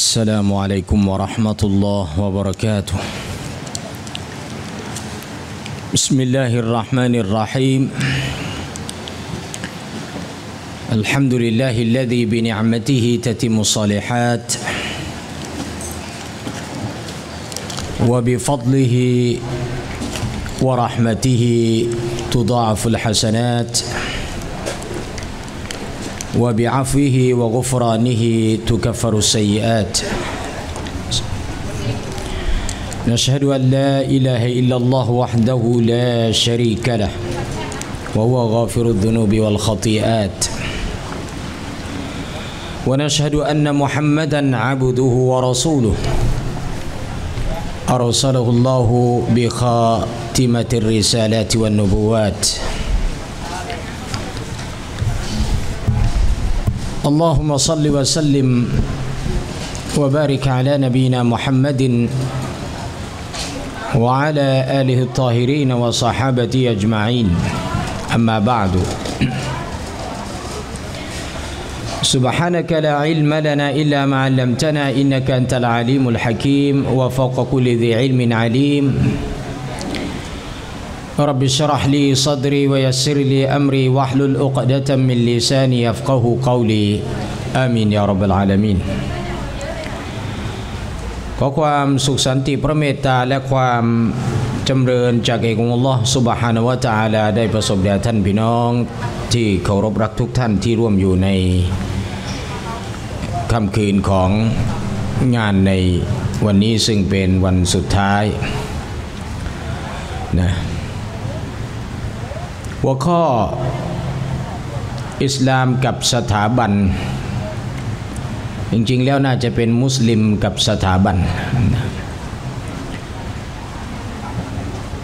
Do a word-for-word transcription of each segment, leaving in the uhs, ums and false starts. السلام عليكم ورحمة الله وبركاته بسم الله الرحمن الرحيم الحمد لله الذي بنعمته تتم الصالحات وبفضله ورحمته تضاعف الحسنات وبعفوه وغفرانه تكفر السيئات نشهد أن لا إله إلا الله وحده لا شريك له وهو غافر الذنوب والخطيئات ونشهد أن محمدا عبده ورسوله أرسله الله بخاتمة الرسالات والنبوات اللهم صل وسلم وبارك على نبينا محمد وعلى آله الطاهرين وصحابته أجمعين أما بعد سبحانك لا علم لنا إلا ما علمتنا إنك أنت العليم الحكيم وفوق كل ذي علم عليم رب اشرح لي صدري ويسر لي أمري واحلل عقدة من لساني يفقه قولي آمين يا رب العالمين ขอความสุขสันติพระเมตตาและความจำเริญจากเอกองค์อัลลอฮฺซุบฮานะฮูวะตะอาลาได้ประสบแด่ท่านพี่น้องที่เคารพรักทุกท่านที่ร่วมอยู่ในค่ำคืนของงานในวันนี้ซึ่งเป็นวันสุดท้ายนะหัวข้ออิสลามกับสถาบันจริงๆแล้วน่าจะเป็นมุสลิมกับสถาบัน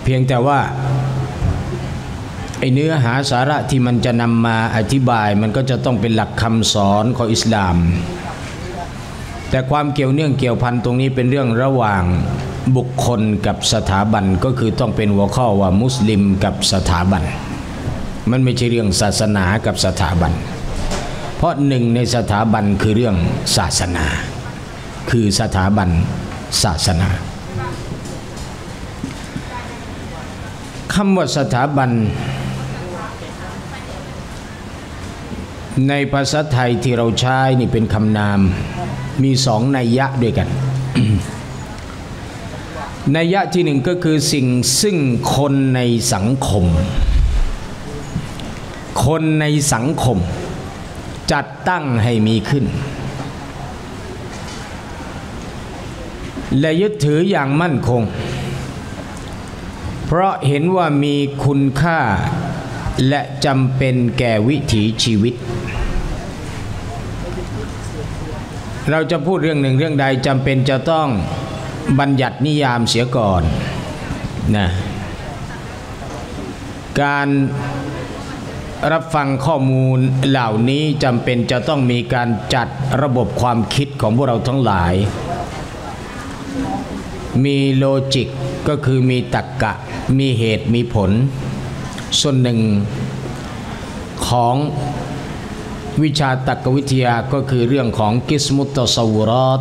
เพียงแต่ว่าไอเนื้อหาสาระที่มันจะนำมาอธิบายมันก็จะต้องเป็นหลักคำสอนของอิสลามแต่ความเกี่ยวเนื่องเกี่ยวพันตรงนี้เป็นเรื่องระหว่างบุคคลกับสถาบันก็คือต้องเป็นหัวข้อว่ามุสลิมกับสถาบันมันไม่ใช่เรื่องศาสนากับสถาบันเพราะหนึ่งในสถาบันคือเรื่องศาสนาคือสถาบันศาสนาคำว่าสถาบันในภาษาไทยที่เราใช้นี่เป็นคำนามมีสองนัยยะด้วยกัน นัยยะที่หนึ่งก็คือสิ่งซึ่งคนในสังคมคนในสังคมจัดตั้งให้มีขึ้นและยึดถืออย่างมั่นคงเพราะเห็นว่ามีคุณค่าและจำเป็นแก่วิถีชีวิตเราจะพูดเรื่องหนึ่งเรื่องใดจำเป็นจะต้องบัญญัตินิยามเสียก่อนนะการรับฟังข้อมูลเหล่านี้จำเป็นจะต้องมีการจัดระบบความคิดของพวกเราทั้งหลายมีโลจิกก็คือมีตรรกะมีเหตุมีผลส่วนหนึ่งของวิชาตรรกวิทยาก็คือเรื่องของกิสมุตตะซะวุรอต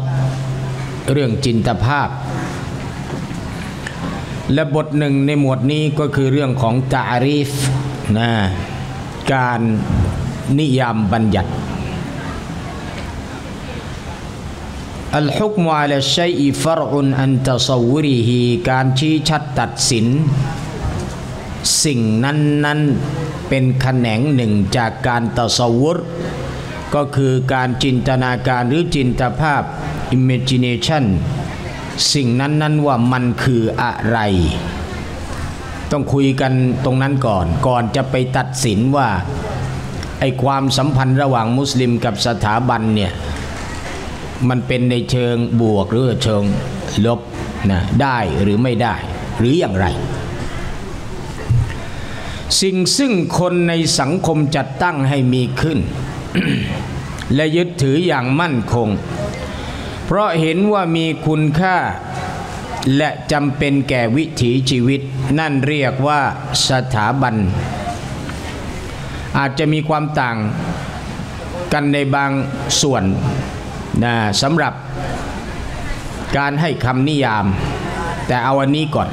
เรื่องจินตภาพและบทหนึ่งในหมวดนี้ก็คือเรื่องของตะอาริฟนะการนิยามบัญญัติอัลฮุกมุอะลัชชัยอิฟรอุนอันตะซะวุริฮีการชี้ชัดตัดสินสิ่งนั้นนั้นเป็นแขนงหนึ่งจากการตะซะวุรก็คือการจินตนาการหรือจินตภาพ imagination สิ่งนั้นนั้นว่ามันคืออะไรต้องคุยกันตรงนั้นก่อนก่อนจะไปตัดสินว่าไอ้ความสัมพันธ์ระหว่างมุสลิมกับสถาบันเนี่ยมันเป็นในเชิงบวกหรือเชิงลบนะได้หรือไม่ได้หรืออย่างไรสิ่งซึ่งคนในสังคมจัดตั้งให้มีขึ้น และยึดถืออย่างมั่นคงเพราะเห็นว่ามีคุณค่าและจำเป็นแก่วิถีชีวิตนั่นเรียกว่าสถาบันอาจจะมีความต่างกันในบางส่วนนะสำหรับ การให้คำนิยามแต่เอาอันนี้ก่อน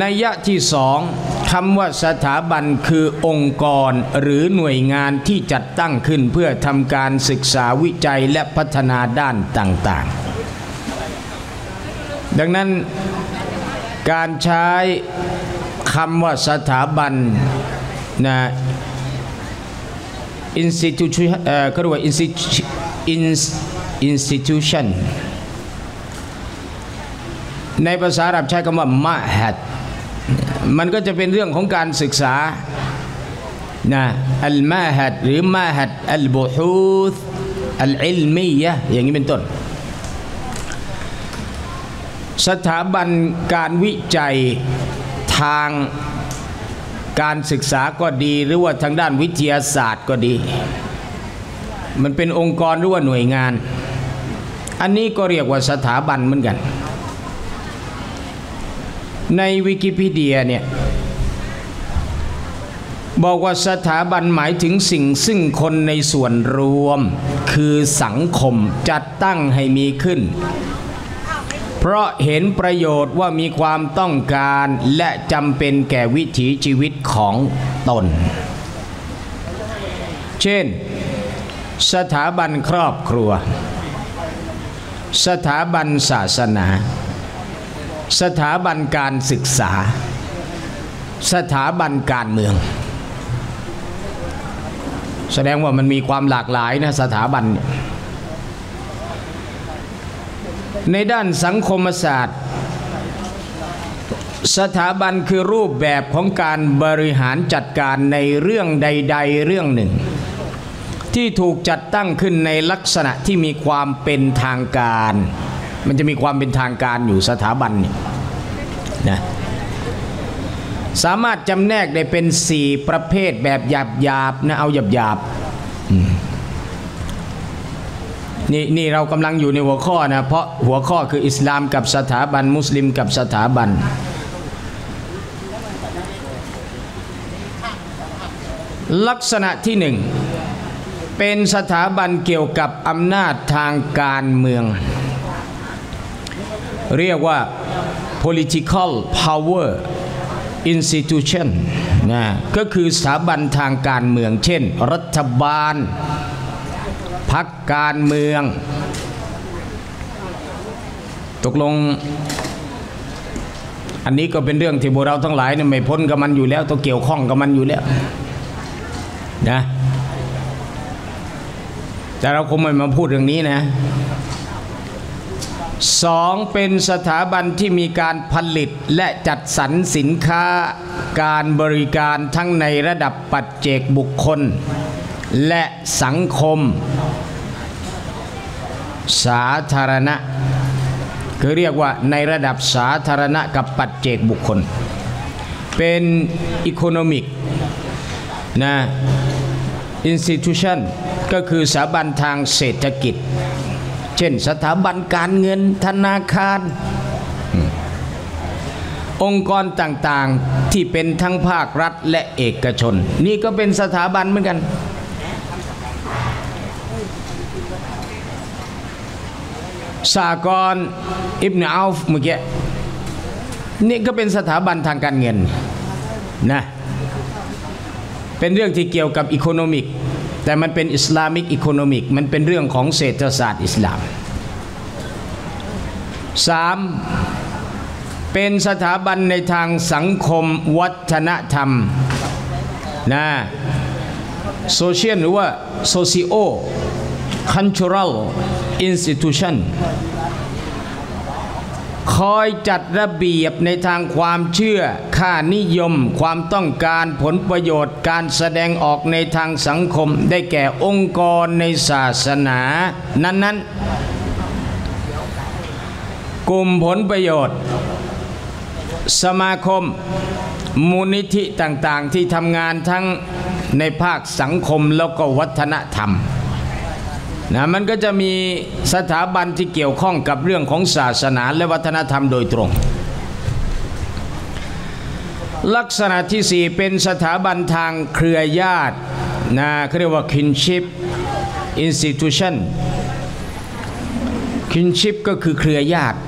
นัยยะที่สองคำว่าสถาบันคือองค์กรหรือหน่วยงานที่จัดตั้งขึ้นเพื่อทำการศึกษาวิจัยและพัฒนาด้านต่างๆดังนั้นการใช้คำว่าสถาบันนะ institution ก็เรียกว่า institution ในภาษาอาหรับใช้คำว่ามะฮัดมันก็จะเป็นเรื่องของการศึกษานะอัลมาฮัดหรือมาฮัดอัลบุฮูธอัลอิลมียะอย่างนี้เป็นต้นสถาบันการวิจัยทางการศึกษาก็ดีหรือว่าทางด้านวิทยาศาสตร์ก็ดีมันเป็นองค์กรหรือว่าหน่วยงานอันนี้ก็เรียกว่าสถาบันเหมือนกันในวิกิพีเดียเนี่ยบอกว่าสถาบันหมายถึงสิ่งซึ่งคนในส่วนรวมคือสังคมจัดตั้งให้มีขึ้นเพราะเห็นประโยชน์ว่ามีความต้องการและจำเป็นแก่วิถีชีวิตของตนเช่นสถาบันครอบครัวสถาบันศาสนาสถาบันการศึกษาสถาบันการเมืองแสดงว่ามันมีความหลากหลายนะสถาบันในด้านสังคมศาสตร์สถาบันคือรูปแบบของการบริหารจัดการในเรื่องใดๆเรื่องหนึ่งที่ถูกจัดตั้งขึ้นในลักษณะที่มีความเป็นทางการมันจะมีความเป็นทางการอยู่สถาบันนี่นะสามารถจำแนกได้เป็นสี่ประเภทแบบหยาบๆนะเอาหยาบๆนี่นี่เรากำลังอยู่ในหัวข้อนะเพราะหัวข้อคืออิสลามกับสถาบันมุสลิมกับสถาบันลักษณะที่หนึ่งเป็นสถาบันเกี่ยวกับอำนาจทางการเมืองเรียกว่า political power institution นะก็คือสถาบันทางการเมืองเช่นรัฐบาลพรรคการเมืองตกลงอันนี้ก็เป็นเรื่องที่พวกเราทั้งหลายเนี่ยไม่พ้นกับมันอยู่แล้วต้องเกี่ยวข้องกับมันอยู่แล้วนะแต่เราคงไม่มาพูดเรื่องนี้นะสองเป็นสถาบันที่มีการผลิตและจัดสรรสินค้าการบริการทั้งในระดับปัจเจกบุคคลและสังคมสาธารณะคือเรียกว่าในระดับสาธารณะกับปัจเจกบุคคลเป็นอีโคโนมิกนะอินสติทิวชันก็คือสถาบันทางเศรษฐกิจเช่นสถาบันการเงินธนาคารองค์กรต่างๆที่เป็นทั้งภาครัฐและเอกชนนี่ก็เป็นสถาบันเหมือนกันสากรอิบนุอัฟเมื่อกี้นี่ก็เป็นสถาบันทางการเงินนะเป็นเรื่องที่เกี่ยวกับอีโคโนมิกแต่มันเป็นอิสลามิกอีโคโนมิกมันเป็นเรื่องของเศรษฐศาสตร์อิสลามสามเป็นสถาบันในทางสังคมวัฒนธรรมนะโซเชียลหรือว่า socio cultural institution คอยจัดระเบียบในทางความเชื่อค่านิยมความต้องการผลประโยชน์การแสดงออกในทางสังคมได้แก่องค์กรในศาสนานั้นๆกลุ่มผลประโยชน์สมาคมมูลนิธิต่างๆที่ทำงานทั้งในภาคสังคมแล้วก็วัฒนธรรมนะมันก็จะมีสถาบันที่เกี่ยวข้องกับเรื่องของศาสนาและวัฒนธรรมโดยตรงลักษณะที่สี่เป็นสถาบันทางเครือญาตินะเขาเรียกว่า kinship institution คินชิปก็คือเครือญาติ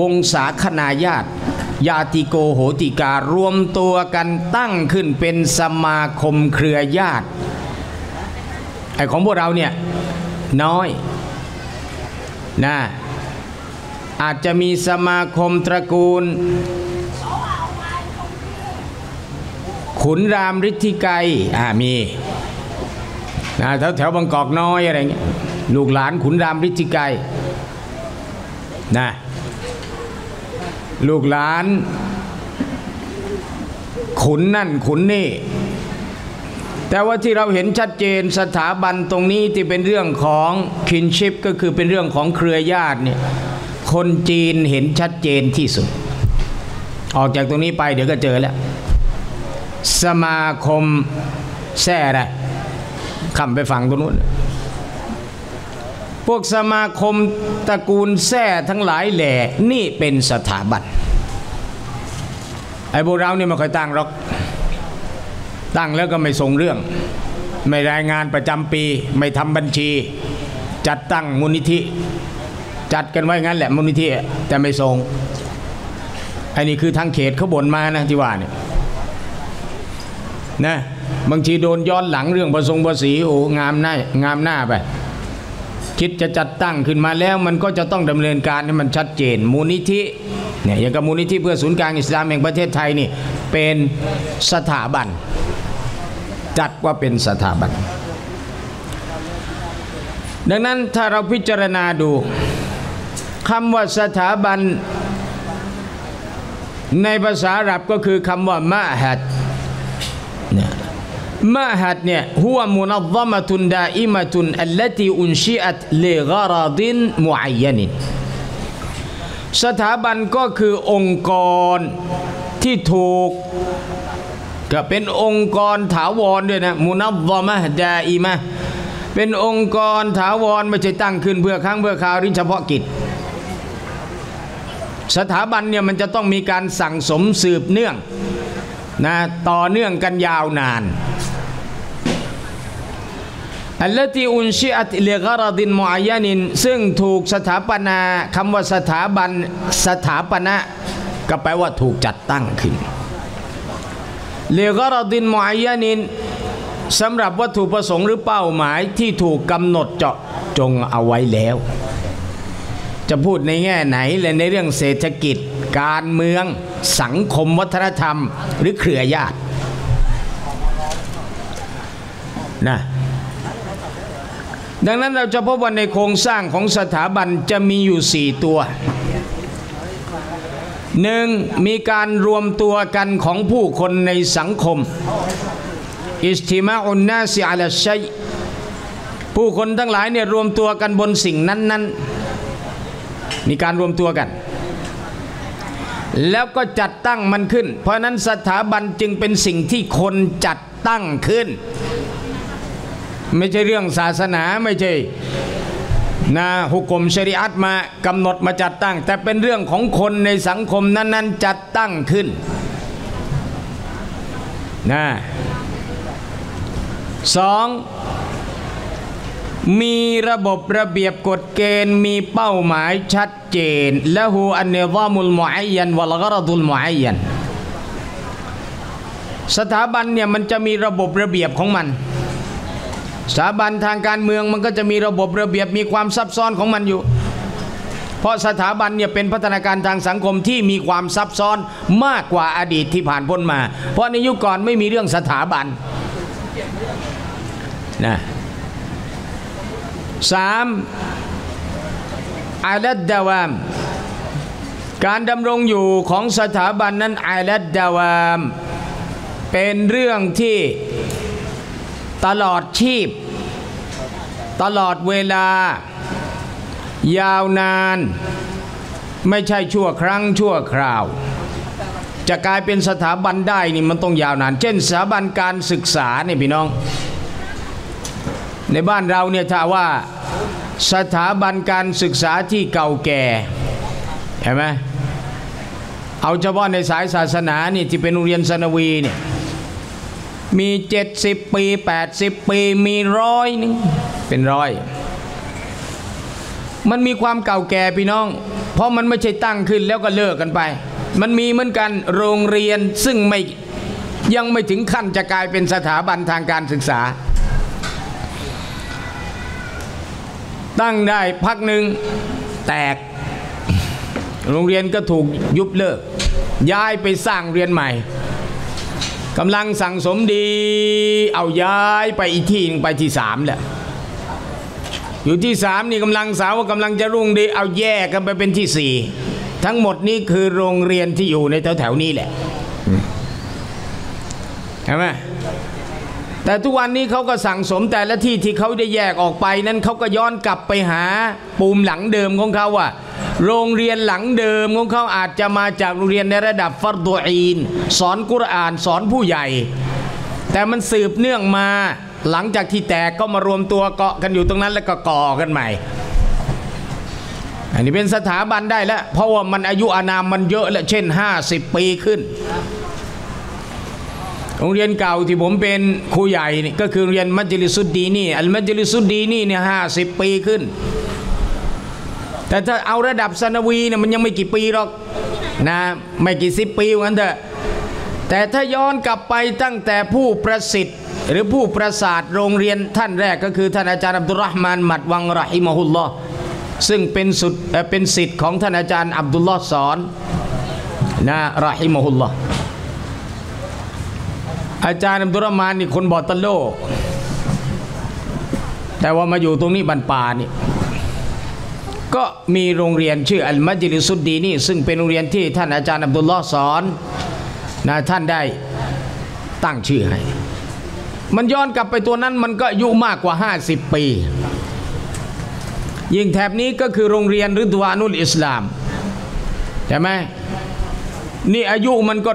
วงศาคณาญาติญาติโกโหติการวมตัวกันตั้งขึ้นเป็นสมาคมเครือญาติไอของพวกเราเนี่ยน้อยนะอาจจะมีสมาคมตระกูลขุนรามฤทธิไกรอ่ามีนะแถวแถวบางกอกน้อยอะไรเงี้ยลูกหลานขุนรามฤทธิไกรนะลูกหลานขุนนั่นขุนนี่แต่ว่าที่เราเห็นชัดเจนสถาบันตรงนี้ที่เป็นเรื่องของคินชิปก็คือเป็นเรื่องของเครือญาติเนี่ยคนจีนเห็นชัดเจนที่สุดออกจากตรงนี้ไปเดี๋ยวก็เจอแล้วสมาคมแซ่นะคำไปฟังตรงนู้นพวกสมาคมตระกูลแซ่ทั้งหลายแหล่นี่เป็นสถาบันไอ้พวกเราเนี่ยไม่ค่อยตั้งหรอกตั้งแล้วก็ไม่ส่งเรื่องไม่รายงานประจำปีไม่ทำบัญชีจัดตั้งมูลนิธิจัดกันไว้งั้นแหละมูลนิธิแต่ไม่ส่งไอ้นี่คือทางเขตเขาบ่นมานะที่ว่าเนี่ยนะบางทีโดนย้อนหลังเรื่องประสงค์ภาษีโอ้งามหน้างามหน้าไปคิดจะจัดตั้งขึ้นมาแล้วมันก็จะต้องดำเนินการให้มันชัดเจนมูลนิธิเนี่ยอย่างกับมูลนิธิเพื่อศูนย์กลางอิสลามแห่งประเทศไทยนี่เป็นสถาบันจัดว่าเป็นสถาบันดังนั้นถ้าเราพิจารณาดูคำว่าสถาบันในภาษาอาหรับก็คือคำว่ามะฮัดมะฮัดเนี่ยหัวมุนัซซะมะตุนดาอิมะตุนอัลลัตีอุนชิอะตลิฆะรอฎินมุอัยยะนินสถาบันก็คือองค์กรที่ถูกก็เป็นองค์กรถาวรด้วยนะมุนัซซะมะดาอิมะเป็นองค์กรถาวรไม่ใช่ตั้งขึ้นเพื่อครั้งเพื่อคราวหรือเฉพาะกิจสถาบันเนี่ยมันจะต้องมีการสั่งสมสืบเนื่องนะต่อเนื่องกันยาวนานอัลลตีอุนชิอะตลิฆะรอฎินมุอัยยะนินซึ่งถูกสถาปนาคำว่าสถาบันสถาปนะก็แปลว่าถูกจัดตั้งขึ้นลิฆะรอฎินมุอัยยะนินสำหรับวัตถุประสงค์หรือเป้าหมายที่ถูกกำหนดเจาะจงเอาไว้แล้วจะพูดในแง่ไหนเลยในเรื่องเศรษฐกิจการเมืองสังคมวัฒนธรรมหรือเครือญาตินะดังนั้นเราจะพบว่าในโครงสร้างของสถาบันจะมีอยู่สี่ตัวหนึ่งมีการรวมตัวกันของผู้คนในสังคมอิจติมาอุนนาสอะลัชชัยผู้คนทั้งหลายเนี่ยรวมตัวกันบนสิ่งนั้นๆมีการรวมตัวกันแล้วก็จัดตั้งมันขึ้นเพราะนั้นสถาบันจึงเป็นสิ่งที่คนจัดตั้งขึ้นไม่ใช่เรื่องศาสนาไม่ใช่นะฮุกกมชริอะห์มากำหนดมาจัดตั้งแต่เป็นเรื่องของคนในสังคมนั้นๆจัดตั้งขึ้นนะสองมีระบบระเบียบกฎเกณฑ์มีเป้าหมายชัดเจนและหูอันเนวามุลมุอัยยันวัลกรดุลมุอัยยันสถาบันเนี่ยมันจะมีระบบระเบียบของมันสถาบันทางการเมืองมันก็จะมีระบบระเบียบมีความซับซ้อนของมันอยู่เพราะสถาบันเนี่ยเป็นพัฒนาการทางสังคมที่มีความซับซ้อนมากกว่าอดีตที่ผ่านพ้นมาเพราะในยุคก่อนไม่มีเรื่องสถาบันนะสามอาลัดดาวามการดำรงอยู่ของสถาบันนั้นอาลัดดาวามเป็นเรื่องที่ตลอดชีพตลอดเวลายาวนานไม่ใช่ชั่วครั้งชั่วคราวจะกลายเป็นสถาบันได้นี่มันต้องยาวนานเช่นสถาบันการศึกษาเนี่ยพี่น้องในบ้านเราเนี่ยถ้าว่าสถาบันการศึกษาที่เก่าแก่เห็นไหมเอาเฉพาะในสายศาสนานี่ที่เป็นโรงเรียนสนวีเนี่ยมีเจ็ดสิบปีแปดสิบปีมีร้อยนึงเป็นร้อย มันมีความเก่าแก่พี่น้องเพราะมันไม่ใช่ตั้งขึ้นแล้วก็เลิกกันไปมันมีเหมือนกันโรงเรียนซึ่งไม่ยังไม่ถึงขั้นจะกลายเป็นสถาบันทางการศึกษาตั้งได้พักหนึ่งแตกโรงเรียนก็ถูกยุบเลิกย้ายไปสร้างเรียนใหม่กำลังสั่งสมดีเอาย้ายไปอีกที่หนึ่งไปที่สามแหละอยู่ที่สามนี่กำลังสาวว่ากำลังจะรุ่งดีเอาแยกกันไปเป็นที่สี่ทั้งหมดนี้คือโรงเรียนที่อยู่ในแถวแถวนี้แหละใช่ไหมแต่ทุกวันนี้เขาก็สั่งสมแต่ละที่ที่เขาได้แยกออกไปนั้นเขาก็ย้อนกลับไปหาปูมหลังเดิมของเขาว่าโรงเรียนหลังเดิมของเขาอาจจะมาจากโรงเรียนในระดับฟัรฎูอีนสอนกุรอานสอนผู้ใหญ่แต่มันสืบเนื่องมาหลังจากที่แตกก็มารวมตัวเกาะกันอยู่ตรงนั้นแล้วก็ก่อกันใหม่อันนี้เป็นสถาบันได้แล้วเพราะว่ามันอายุอานามมันเยอะแล้วเช่นห้าสิบปีขึ้นโรงเรียนเก่าที่ผมเป็นครูใหญ่นี่ก็คือเรียนมัจลิสุดดีนี่อัลมัจลิสุดดีนี่เนี่ยห้าสิบปีขึ้นแต่ถ้าเอาระดับซะนะวีเนี่ยมันยังไม่กี่ปีหรอกนะไม่กี่สิบปีงั้นเถอะแต่ถ้าย้อนกลับไปตั้งแต่ผู้ประสิทธิ์หรือผู้ประสาทโรงเรียนท่านแรกก็คือท่านอาจารย์อับดุลเราะห์มานมัดวังเราะฮิมะฮุลลอฮ์ซึ่งเป็นสุดเป็นสิทธิ์ของท่านอาจารย์อับดุลลอฮ์สอนนะเราะฮิมะฮุลลอฮ์อาจารย์อับดุลเราะห์มานนี่คนบอตโลแต่ว่ามาอยู่ตรงนี้บันปานี่ก็มีโรงเรียนชื่ออัลมัจลิสุดดีนี่ซึ่งเป็นโรงเรียนที่ท่านอาจารย์อับดุลเลาะห์สอนนะท่านได้ตั้งชื่อให้มันย้อนกลับไปตัวนั้นมันก็อายุมากกว่าห้าสิบปียิ่งแถบนี้ก็คือโรงเรียนริดวานุลอิสลามใช่ไหมนี่อายุมันก็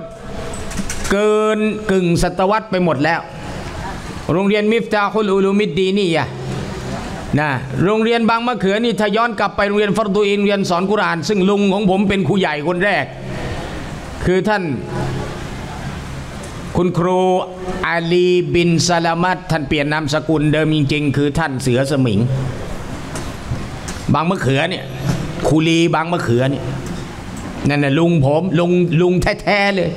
เกินกึ่งศตวรรษไปหมดแล้วโรงเรียนมิฟตาฮุลอุลูมิดดีนี่อะนะโรงเรียนบางมะเขือนี่ถ้าย้อนกลับไปโรงเรียนฟัรดูอินเรียนสอนกุรอานซึ่งลุงของผมเป็นครูใหญ่คนแรกคือท่านคุณครูอาลีบินซาลามัดท่านเปลี่ยนนามสกุลเดิมจริงๆคือท่านเสือสมิงบางมะเขือเนี่ยครูลีบางมะเขือเนี่ยนั่นน่ะลุงผมลุงลุงแท้ๆเลย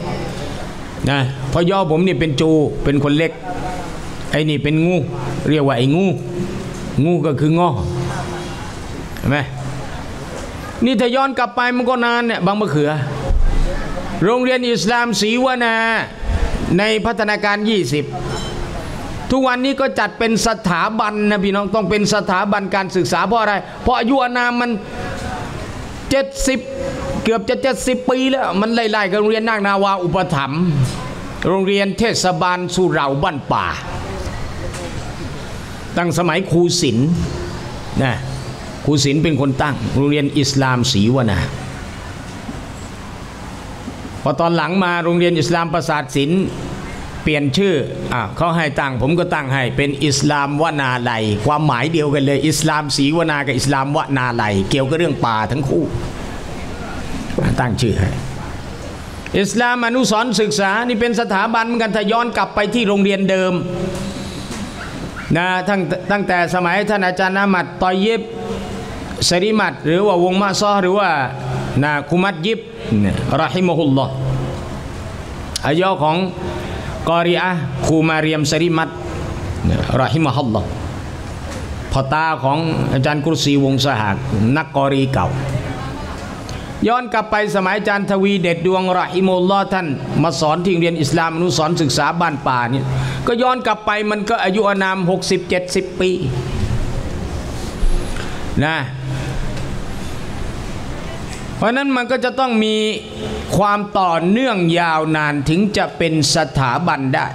นะพอย่อผมนี่เป็นจูเป็นคนเล็กไอ้นี่เป็นงูเรียกว่าไอ้งูงูก็คืองอเห็นไหมนี่ถ้าย้อนกลับไปมันก็นานเนี่ยบางมะเขือโรงเรียนอิสลามศรีวนาในพัฒนาการยี่สิบทุกวันนี้ก็จัดเป็นสถาบันนะพี่น้องต้องเป็นสถาบันการศึกษาเพราะอะไรเพราะอายุอานามมันเจ็ดสิบเกือบจะเจ็ดสิบปีแล้วมันไล่ๆกับโรงเรียนนางนาวาอุปถัมภ์โรงเรียนเทศบาลสุเหร่าบ้านป่าตั้งสมัยครูศิลป์นะครูศิลป์เป็นคนตั้งโรงเรียนอิสลามศรีวนาพอตอนหลังมาโรงเรียนอิสลามประสาทศิลป์เปลี่ยนชื่ออ่ะเขาให้ตั้งผมก็ตั้งให้เป็นอิสลามวนาลัยความหมายเดียวกันเลยอิสลามศรีวนากับอิสลามวนาลัยเกี่ยวกับเรื่องป่าทั้งคู่ตั้งชื่อให้อิสลามอนุสรณ์ศึกษานี่เป็นสถาบันเหมือนกันถ้าย้อนกลับไปที่โรงเรียนเดิมนะตั้งตั้งแต่สมัยท่านอาจารย์อามัดตอยยิบสริมัดหรือว่าวงมะซอหรือว่านาคุมัดยิบเราะฮิมะฮุลลอฮ์อายุของกอริอะห์คูมาเรียมสริมัดเราะฮิมะฮุลลอฮ์พ่อตาของอาจารย์กุรซีวงสหากนักกอรีเก่าย้อนกลับไปสมัยอาจารย์ทวีเด็ดดวงเราะฮิมะฮุลลอฮ์ท่านมาสอนที่เรียนอิสลามอนุสรณ์ศึกษาบ้านป่านี่ก็ย้อนกลับไปมันก็อายุอานาม หกสิบเจ็ดสิบ ปีนะเพราะนั้นมันก็จะต้องมีความต่อเนื่องยาวนานถึงจะเป็นสถาบันได้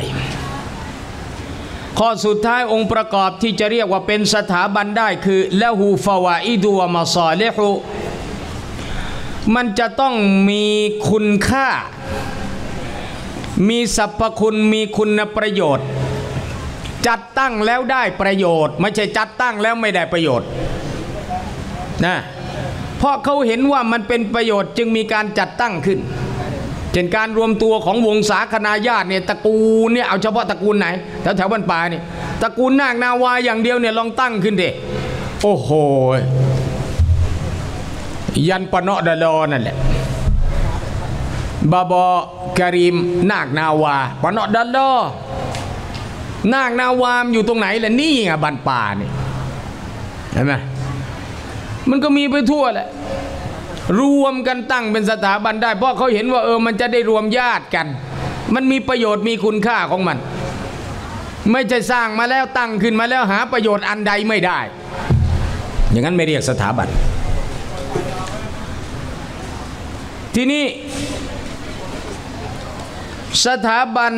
ข้อสุดท้ายองค์ประกอบที่จะเรียกว่าเป็นสถาบันได้คือละหูฟาวาอิดุวะมะซอลิฮุมันจะต้องมีคุณค่ามีสรรพคุณมีคุณประโยชน์จัดตั้งแล้วได้ประโยชน์ไม่ใช่จัดตั้งแล้วไม่ได้ประโยชน์นะเพราะเขาเห็นว่ามันเป็นประโยชน์จึงมีการจัดตั้งขึ้นเช่นการรวมตัวของวงศาคณาญาติเนี่ยตระกูลเนี่ยเอาเฉพาะตระกูลไหนแถวแถวบ้านป่านี่ตระกูลนางนาวาอย่างเดียวเนี่ยลองตั้งขึ้นดิโอ้โห ยันปนอดลอนั่นแหละบาบอกรีมนาคนาวาปนอดลอนาคนาวาอยู่ตรงไหนล่ะนี่อ่ะบ้านป่านี่เห็นไหมมันก็มีไปทั่วแหละรวมกันตั้งเป็นสถาบันได้เพราะเขาเห็นว่าเออมันจะได้รวมญาติกันมันมีประโยชน์มีคุณค่าของมันไม่ใช่สร้างมาแล้วตั้งขึ้นมาแล้วหาประโยชน์อันใดไม่ได้อย่างนั้นไม่เรียกสถาบันทีนี้สถาบัน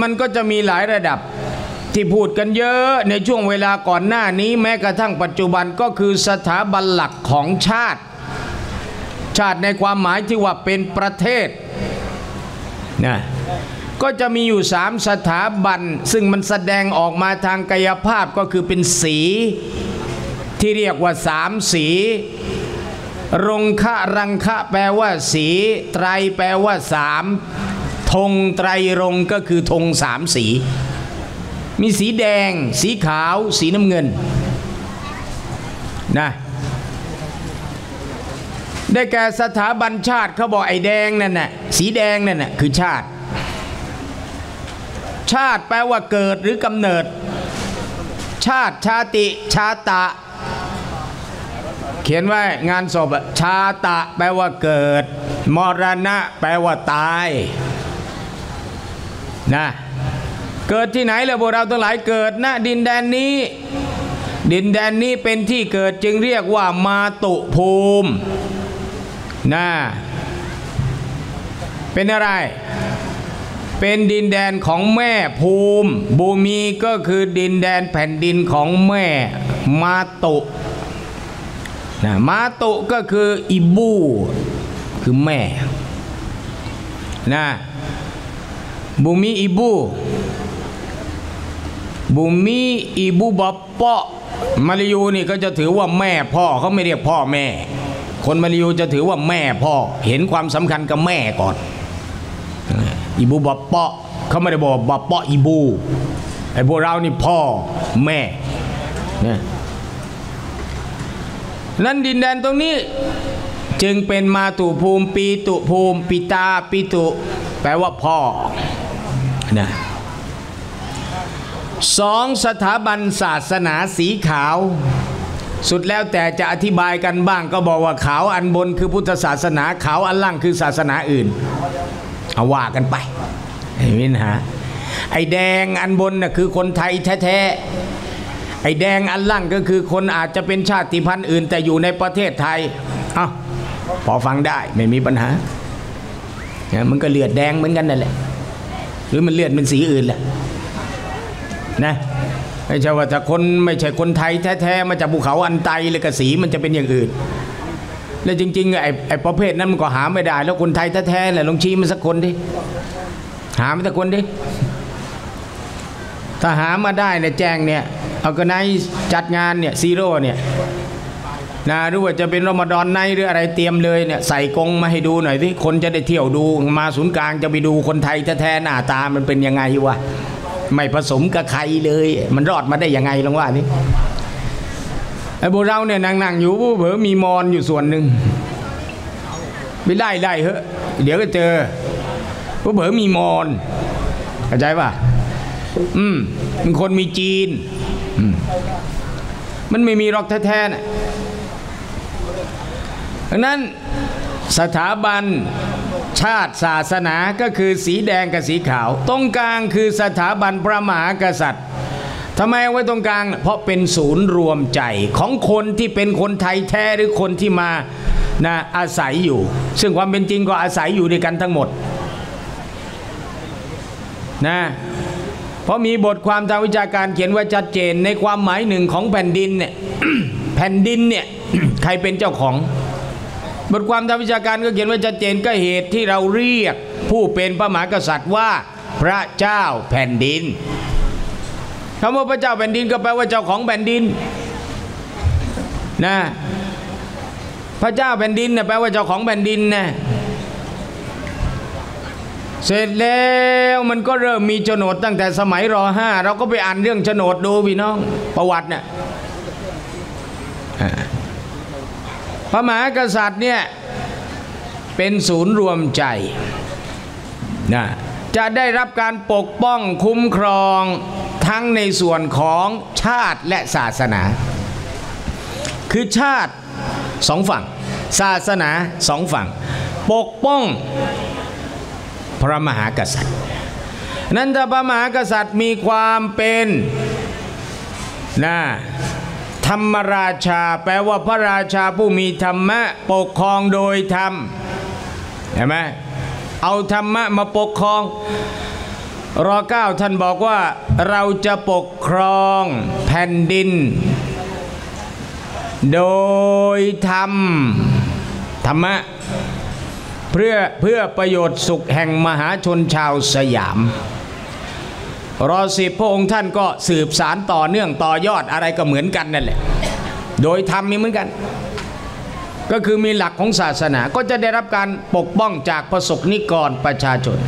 มันก็จะมีหลายระดับที่พูดกันเยอะในช่วงเวลาก่อนหน้านี้แม้กระทั่งปัจจุบันก็คือสถาบันหลักของชาติชาติในความหมายที่ว่าเป็นประเทศนะก็จะมีอยู่สามสถาบันซึ่งมันแสดงออกมาทางกายภาพก็คือเป็นสีที่เรียกว่าสามสีรงคะรังคะแปลว่าสีไตรแปลว่าสามธงไตรรงก็คือธงสามสีมีสีแดงสีขาวสีน้ำเงินนะได้แก่สถาบันชาติเขาบอกไอ้แดงนั่นน่ะสีแดงนั่นน่ะคือชาติชาติแปลว่าเกิดหรือกำเนิดชาติชาติชาตะเขียนไว้งานศพชาตะแปลว่าเกิดมรณะแปลว่าตายนะเกิดที่ไหนล่ะพวกเราทั้งหลายเกิดณดินแดนนี้ดินแดนนี้เป็นที่เกิดจึงเรียกว่ามาตุภูมินะเป็นอะไรเป็นดินแดนของแม่ภูมิภูมิก็คือดินแดนแผ่นดินของแม่มาตุนะมาตุก็คืออิบูคือแม่นะภูมิอิบูภูมิอิบูบะปะมาลายูนี่ก็จะถือว่าแม่พ่อเขาไม่เรียกพ่อแม่คนมาลายูจะถือว่าแม่พ่อเห็นความสำคัญกับแม่ก่อนอิบูบะปะเขาไม่ได้บอกบะปะอิบูไอ้พวกเรานี่พ่อแม่นะนั้นดินแดนตรงนี้จึงเป็นมาตุภูมิปีตุภูมิปิตาปิตุแปลว่าพ่อนะสองสถาบันศาสนาสีขาวสุดแล้วแต่จะอธิบายกันบ้างก็บอกว่าขาวอันบนคือพุทธศาสนาขาวอันล่างคือศาสนาอื่นเอาว่ากันไปไอ้มินหาไอ้แดงอันบนน่ะคือคนไทยแท้ๆไอ้แดงอันล่างก็คือคนอาจจะเป็นชาติพันธุ์อื่นแต่อยู่ในประเทศไทยเอ้าพอฟังได้ไม่มีปัญหาเนี่ยมันก็เลือดแดงเหมือนกันนั่นแหละหรือมันเลือดเป็นสีอื่นแหละนะไม่ใช่ว่าแต่คนไม่ใช่คนไทยแท้ๆมาจากภูเขาอันไตเลยกระสีมันจะเป็นอย่างอื่นแล้วจริงๆไอ้ไอ้ประเภทนั้นมันก็หาไม่ได้แล้วคนไทยแท้ๆแหละลองชี้มาสักคนดิหามาสักคนดิถ้าหามาได้เนี่ยแจ้งเนี่ยเอาก็นายจัดงานเนี่ยซีโร่เนี่ยนะรู้ว่าจะเป็นรอมฎอนในหรืออะไรเตรียมเลยเนี่ยใส่กงมาให้ดูหน่อยสิคนจะได้เที่ยวดูมาศูนย์กลางจะไปดูคนไทยแท้ๆหน้าตามันเป็นยังไงวะไม่ผสมกับใครเลยมันรอดมาได้ยังไงลองว่านี่ไอ้พวกเราเนี่ยนั่งๆอยู่เผลอมีมอนอยู่ส่วนหนึ่งไม่ไล่ไล่เหอะเดี๋ยวก็เจอพวกเผลอมีมอนเข้าใจป่ะอืมมันคนมีจีนมันไม่มีหรอกแท้ๆน่ะดังนั้นสถาบันชาติศาสนาก็คือสีแดงกับสีขาวตรงกลางคือสถาบันพระมหากษัตริย์ทำไมไว้ตรงกลางเพราะเป็นศูนย์รวมใจของคนที่เป็นคนไทยแท้หรือคนที่มานะอาศัยอยู่ซึ่งความเป็นจริงก็อาศัยอยู่ด้วยกันทั้งหมดนะเพราะมีบทความทางวิชาการเขียนไว้ชัดเจนในความหมายหนึ่งของแผ่นดินเนี่ย แผ่นดินเนี่ย ใครเป็นเจ้าของบทความทางวิชาการก็เขียนไว้ชัดเจนก็เหตุที่เราเรียกผู้เป็นพระมหากษัตริย์ว่าพระเจ้าแผ่นดินคำว่าพระเจ้าแผ่นดินก็แปลว่าเจ้าของแผ่นดินนะพระเจ้าแผ่นดินเนี่ยแปลว่าเจ้าของแผ่นดินนะเสร็จแล้วมันก็เริ่มมีโฉนดตั้งแต่สมัยรอห้าเราก็ไปอ่านเรื่องโฉนดดูพี่น้องประวัติเนี่ย พระมหากษัตริย์เนี่ยเป็นศูนย์รวมใจนะจะได้รับการปกป้องคุ้มครองทั้งในส่วนของชาติและศาสนาคือชาติสองฝั่งศาสนาสองฝั่งปกป้องพระมหากษัตริย์นั้นถ้าพระมหากษัตริย์มีความเป็นนะธรรมราชาแปลว่าพระราชาผู้มีธรรมะปกครองโดยธรรมเห็นไหมเอาธรรมะมาปกครองรอเก้าท่านบอกว่าเราจะปกครองแผ่นดินโดยธรรมธรรมะเพื่อเพื่อประโยชน์สุขแห่งมหาชนชาวสยามรอสิบพระองค์ท่านก็สืบสารต่อเนื่องต่อยอดอะไรก็เหมือนกันนั่นแหละโดยธรรมมีเหมือนกันก็คือมีหลักของศาสนาก็จะได้รับการปกป้องจากประสบนิกรประชาชน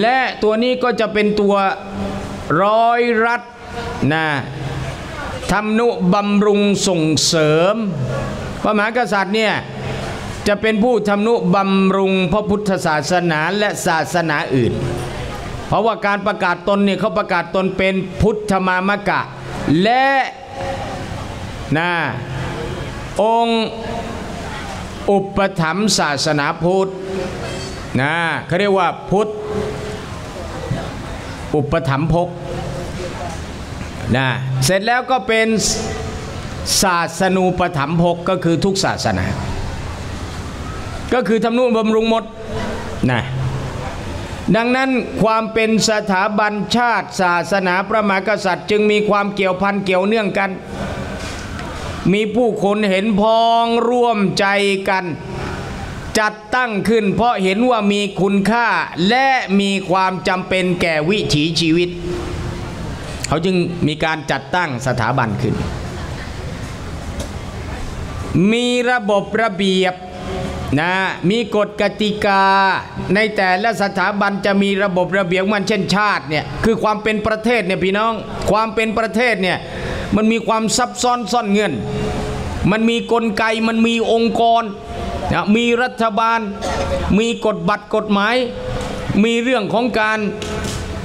และตัวนี้ก็จะเป็นตัวร้อยรัฐนะทำนุบำรุงส่งเสริมพระมหากษัตริย์เนี่ยจะเป็นผู้ทำนุบำรุงพระพุทธศาสนาและศาสนาอื่นเพราะว่าการประกาศตนเนี่ยเขาประกาศตนเป็นพุทธมามกะและนะองค์อุปถัมภ์ศาสนาพุทธนะเขาเรียกว่าพุทธอุปถัมภกนะเสร็จแล้วก็เป็นศาสนูปถัมภกก็คือทุกศาสนาก็คือทำนุบำรุงหมดนะดังนั้นความเป็นสถาบันชาติศาสนาพระมหากษัตริย์จึงมีความเกี่ยวพันเกี่ยวเนื่องกันมีผู้คนเห็นพ้องร่วมใจกันจัดตั้งขึ้นเพราะเห็นว่ามีคุณค่าและมีความจำเป็นแก่วิถีชีวิตเขาจึงมีการจัดตั้งสถาบันขึ้นมีระบบระเบียบนะมีกฎกติกาในแต่ละสถาบันจะมีระบบระเบียบมันเช่นชาติเนี่ยคือความเป็นประเทศเนี่ยพี่น้องความเป็นประเทศเนี่ยมันมีความซับซ้อนซ่อนเงื่อนมันมีกลไกมันมีองค์กรนะมีรัฐบาลมีกฎบัตรกฎหมายมีเรื่องของการ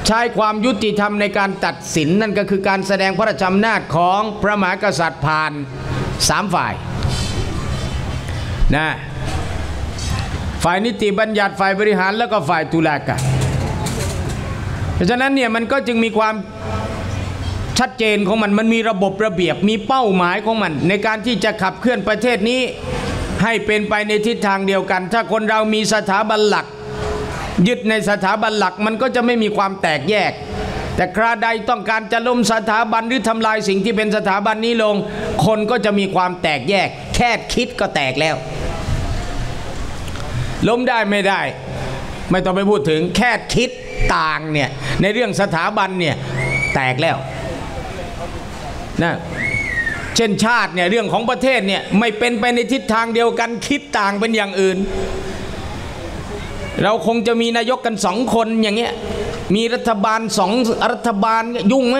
ใช้ความยุติธรรมในการตัดสินนั่นก็คือการแสดงพระราชอำนาจของพระมหากษัตริย์ผ่านสามฝ่ายนะฝ่ายนิติบัญญัติฝ่ายบริหารแล้วก็ฝ่ายตุลาการเพราะฉะนั้นเนี่ยมันก็จึงมีความชัดเจนของมันมันมีระบบระเบียบมีเป้าหมายของมันในการที่จะขับเคลื่อนประเทศนี้ให้เป็นไปในทิศทางเดียวกันถ้าคนเรามีสถาบันหลักยึดในสถาบันหลักมันก็จะไม่มีความแตกแยกแต่คราใดต้องการจะล้มสถาบันหรือทำลายสิ่งที่เป็นสถาบันนี้ลงคนก็จะมีความแตกแยกแค่คิดก็แตกแล้วล้มได้ไม่ได้ไม่ต้องไปพูดถึงแค่คิดต่างเนี่ยในเรื่องสถาบันเนี่ยแตกแล้วนะเช่นชาติเนี่ยเรื่องของประเทศเนี่ยไม่เป็นไปในทิศทางเดียวกันคิดต่างเป็นอย่างอื่นเราคงจะมีนายกกันสองคนอย่างเงี้ยมีรัฐบาลสองรัฐบาลยุ่งไหม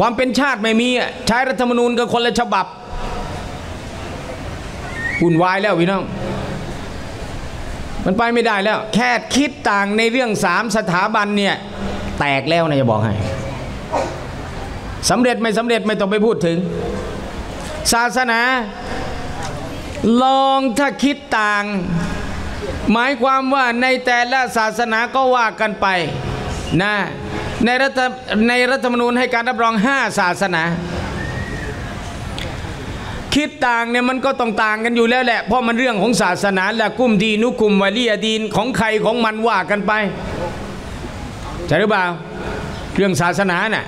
ความเป็นชาติไม่มีใช้รัฐธรรมนูญกับคนละฉบับวุ่นวายแล้วพี่น้องมันไปไม่ได้แล้วแค่คิดต่างในเรื่องสามสถาบันเนี่ยแตกแล้วนะจะบอกให้สำเร็จไม่สำเร็จไม่ต้องไปพูดถึงศาสนาลองถ้าคิดต่างหมายความว่าในแต่ละศาสนาก็ว่ากันไปนะในรัฐในรัฐธรรมนูญให้การรับรองห้าศาสนาคิดต่างเนี่ยมันก็ต้องต่างกันอยู่แล้วแหละเพราะมันเรื่องของศาสนาแหละกุมดีนุกุมวลีอดีนของใครของมันว่ากันไปใช่หรือเปล่าเรื่องศาสนาน่ะ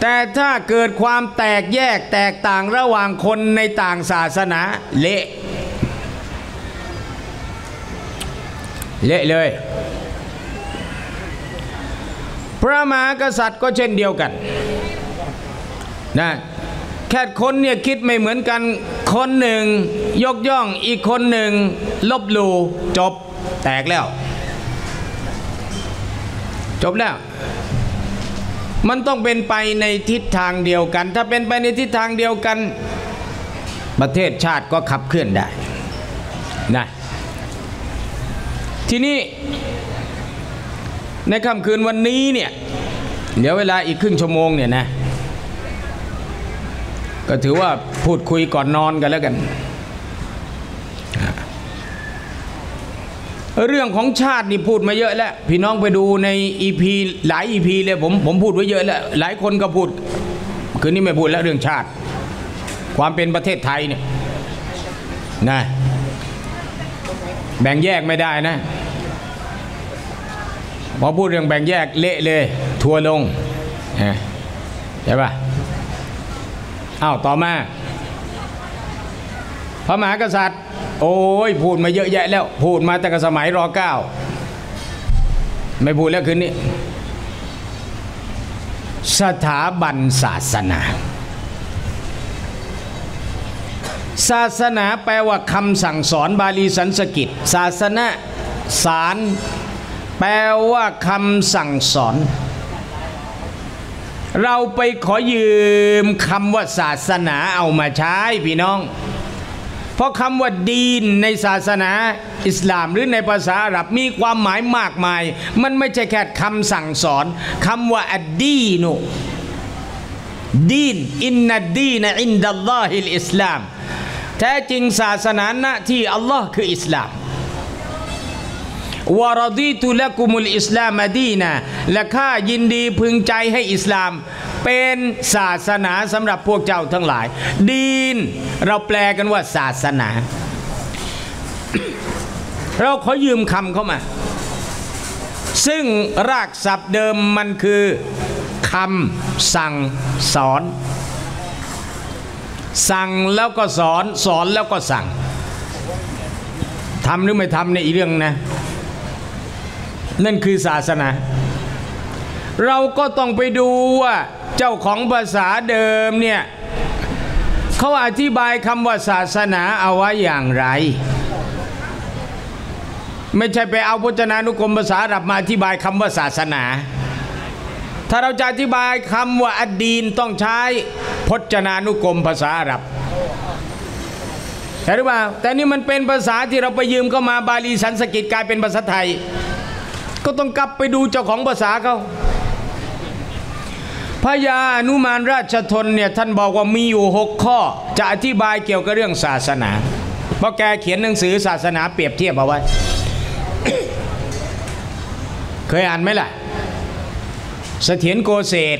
แต่ถ้าเกิดความแตกแยกแตกต่างระหว่างคนในต่างศาสนาเละเละเลยพระมหากษัตริย์ก็เช่นเดียวกันนะแค่คนเนี่ยคิดไม่เหมือนกันคนหนึ่งยกย่องอีกคนหนึ่งลบหลู่จบแตกแล้วจบแล้วมันต้องเป็นไปในทิศทางเดียวกันถ้าเป็นไปในทิศทางเดียวกัน ประเทศชาติก็ขับเคลื่อนได้นะทีนี้ในค่ำคืนวันนี้เนี่ยเดี๋ยวเวลาอีกครึ่งชั่วโมงเนี่ยนะก็ถือว่าพูดคุยก่อนนอนกันแล้วกันเรื่องของชาตินี่พูดมาเยอะแล้วพี่น้องไปดูใน อี พี หลาย อี พี เลยผมผมพูดไว้เยอะแล้วหลายคนก็พูดคืนนี้ไม่พูดแล้วเรื่องชาติความเป็นประเทศไทยเนี่ยนะแบ่งแยกไม่ได้นะพอพูดเรื่องแบ่งแยกเละเลยทัวลงใช่ป่ะอ้าวต่อมาพระมหากษัตริย์โอ้ยพูดมาเยอะแยะแล้วพูดมาตั้งแต่สมัยรเก้าไม่พูดแล้วคืนนี้สถาบันศาสนาศาสนาแปลว่าคำสั่งสอนบาลีสันสกฤตศาสนาศาลแปลว่าคำสั่งสอนเราไปขอยืมคำว่าศาสนาเอามาใช้พี่น้องเพราะคำว่าดีนในศาสนาอิสลามหรือในภาษาอาหรับมีความหมายมากมายมันไม่ใช่แค่คำสั่งสอนคำว่าอัดดีนุดีนอินนัดดีนอินดัลลอฮิลอิสลามแท้จริงศาสนาณที่อัลลอฮ์คืออิสลามวะรอดีตุละกุมุลอิสลามดีนะและข้ายินดีพึงใจให้อิสลามเป็นศาสนาสำหรับพวกเจ้าทั้งหลายดีนเราแปลกันว่าศาสนา เราขอยืมคำเข้ามาซึ่งรากศัพท์เดิมมันคือคำสั่งสอนสั่งแล้วก็สอนสอนแล้วก็สั่งทำหรือไม่ทำเนี่ยอีกเรื่องนะนั่นคือศาสนาเราก็ต้องไปดูว่าเจ้าของภาษาเดิมเนี่ยเขาอธิบายคำว่าศาสนาเอาไว้อย่างไรไม่ใช่ไปเอาพจนานุกรมภาษาอาหรับมาอธิบายคำว่าศาสนาถ้าเราจะอธิบายคำว่าอัดดีนต้องใช้พจนานุกรมภาษาอาหรับใช่หรือเปล่าแต่นี่มันเป็นภาษาที่เราไปยืมเข้ามาบาลีสันสกฤตกลายเป็นภาษาไทยก็ต้องกลับไปดูเจ้าของภาษาเขาพญาอนุมานราชธนเนี่ยท่านบอกว่ามีอยู่หกข้อจะอธิบายเกี่ยวกับเรื่องศาสนาเพราะแกเขียนหนังสือศาสนาเปรียบเทียบเอาไว้ เคยอ่านไหมล่ะเสถียรโกเศษ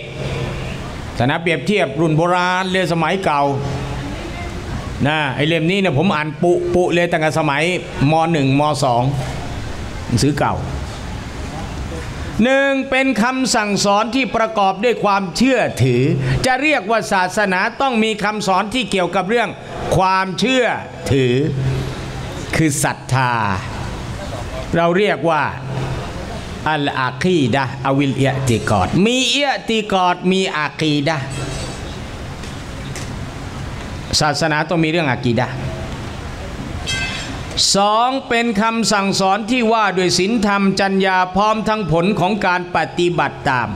ศาสนาเปรียบเทียบรุ่นโบราณเลยสมัยเก่านะไอเล่มนี้เนี่ยผมอ่านปุปุเลยตั้งแต่สมัยม หนึ่ง ม สองหนังสือเก่าหนึ่งเป็นคำสั่งสอนที่ประกอบด้วยความเชื่อถือจะเรียกว่าศาสนาต้องมีคำสอนที่เกี่ยวกับเรื่องความเชื่อถือคือศรัทธาเราเรียกว่าอัลอากีดะอวิลอิอติกอดมีอิอติกอดมีอากีดะศาสนาต้องมีเรื่องอากีดะสองเป็นคำสั่งสอนที่ว่าด้วยศีลธรรมจรรยาพร้อมทั้งผลของการปฏิบัติตาม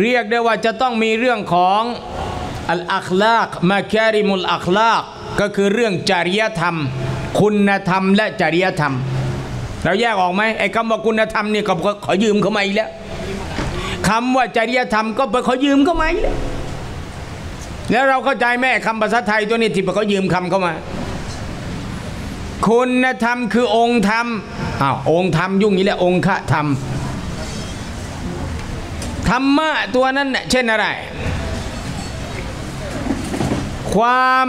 เรียกได้ว่าจะต้องมีเรื่องของอัลอัคลากมาแคริมุลอัคลากก็คือเรื่องจริยธรรมคุณธรรมและจริยธรรมเราแยกออกไหมไอ้คำว่าคุณธรรมเนี่ยก็ขอยืมเข้ามาอีกแล้วคำว่าจริยธรรมก็ไปขอยืมเข้ามาอีกแล้วแล้วเราเข้าใจไหมคำภาษาไทยตัวนี้ที่ไปขอยืมคำเข้ามาคุณธรรมคือองค์ธรรมอ้าวองค์ธรรมยุ่งนี้แหละองค์ธรรมธรรมะตัวนั้นน่ะเช่นอะไรความ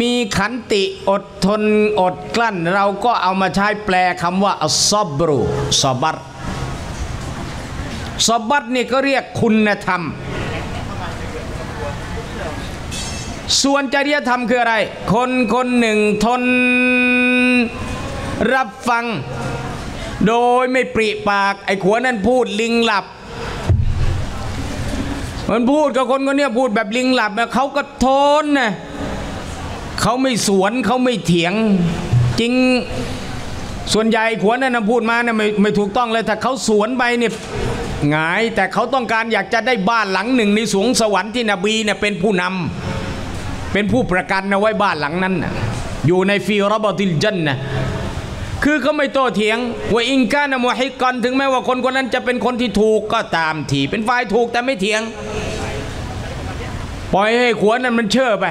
มีขันติอดทนอดกลั้นเราก็เอามาใช้แปลคำว่าอัศบรุสบัตสบัตนี่ก็เรียกคุณธรรมส่วนจริยธรรมคืออะไรคนคนหนึ่งทนรับฟังโดยไม่ปริปากไอ้ขัวนั่นพูดลิงหลับมันพูดกับคนคนนี้พูดแบบลิงหลับนะเขาก็ทนนะเขาไม่สวนเขาไม่เถียงจริงส่วนใหญ่ขัวนั่นพูดมาเนี่ยไม่ไม่ถูกต้องเลยถ้าเขาสวนไปเนี่ยหงายแต่เขาต้องการอยากจะได้บ้านหลังหนึ่งในสวงสวรรค์ที่นบีเนี่ยเป็นผู้นำ เป็นผู้ประกันเอาไว้บ้านหลังนั้นนะอยู่ในฟีรบะติลญันนะห์คือเขาไม่โต้เถียงว่าอิงกานะมุฮิกอนถึงแม้ว่าคนคนนั้นจะเป็นคนที่ถูกก็ตามทีเป็นฝ่ายถูกแต่ไม่เถียงปล่อยให้ขวานั้นมันเชื่อไป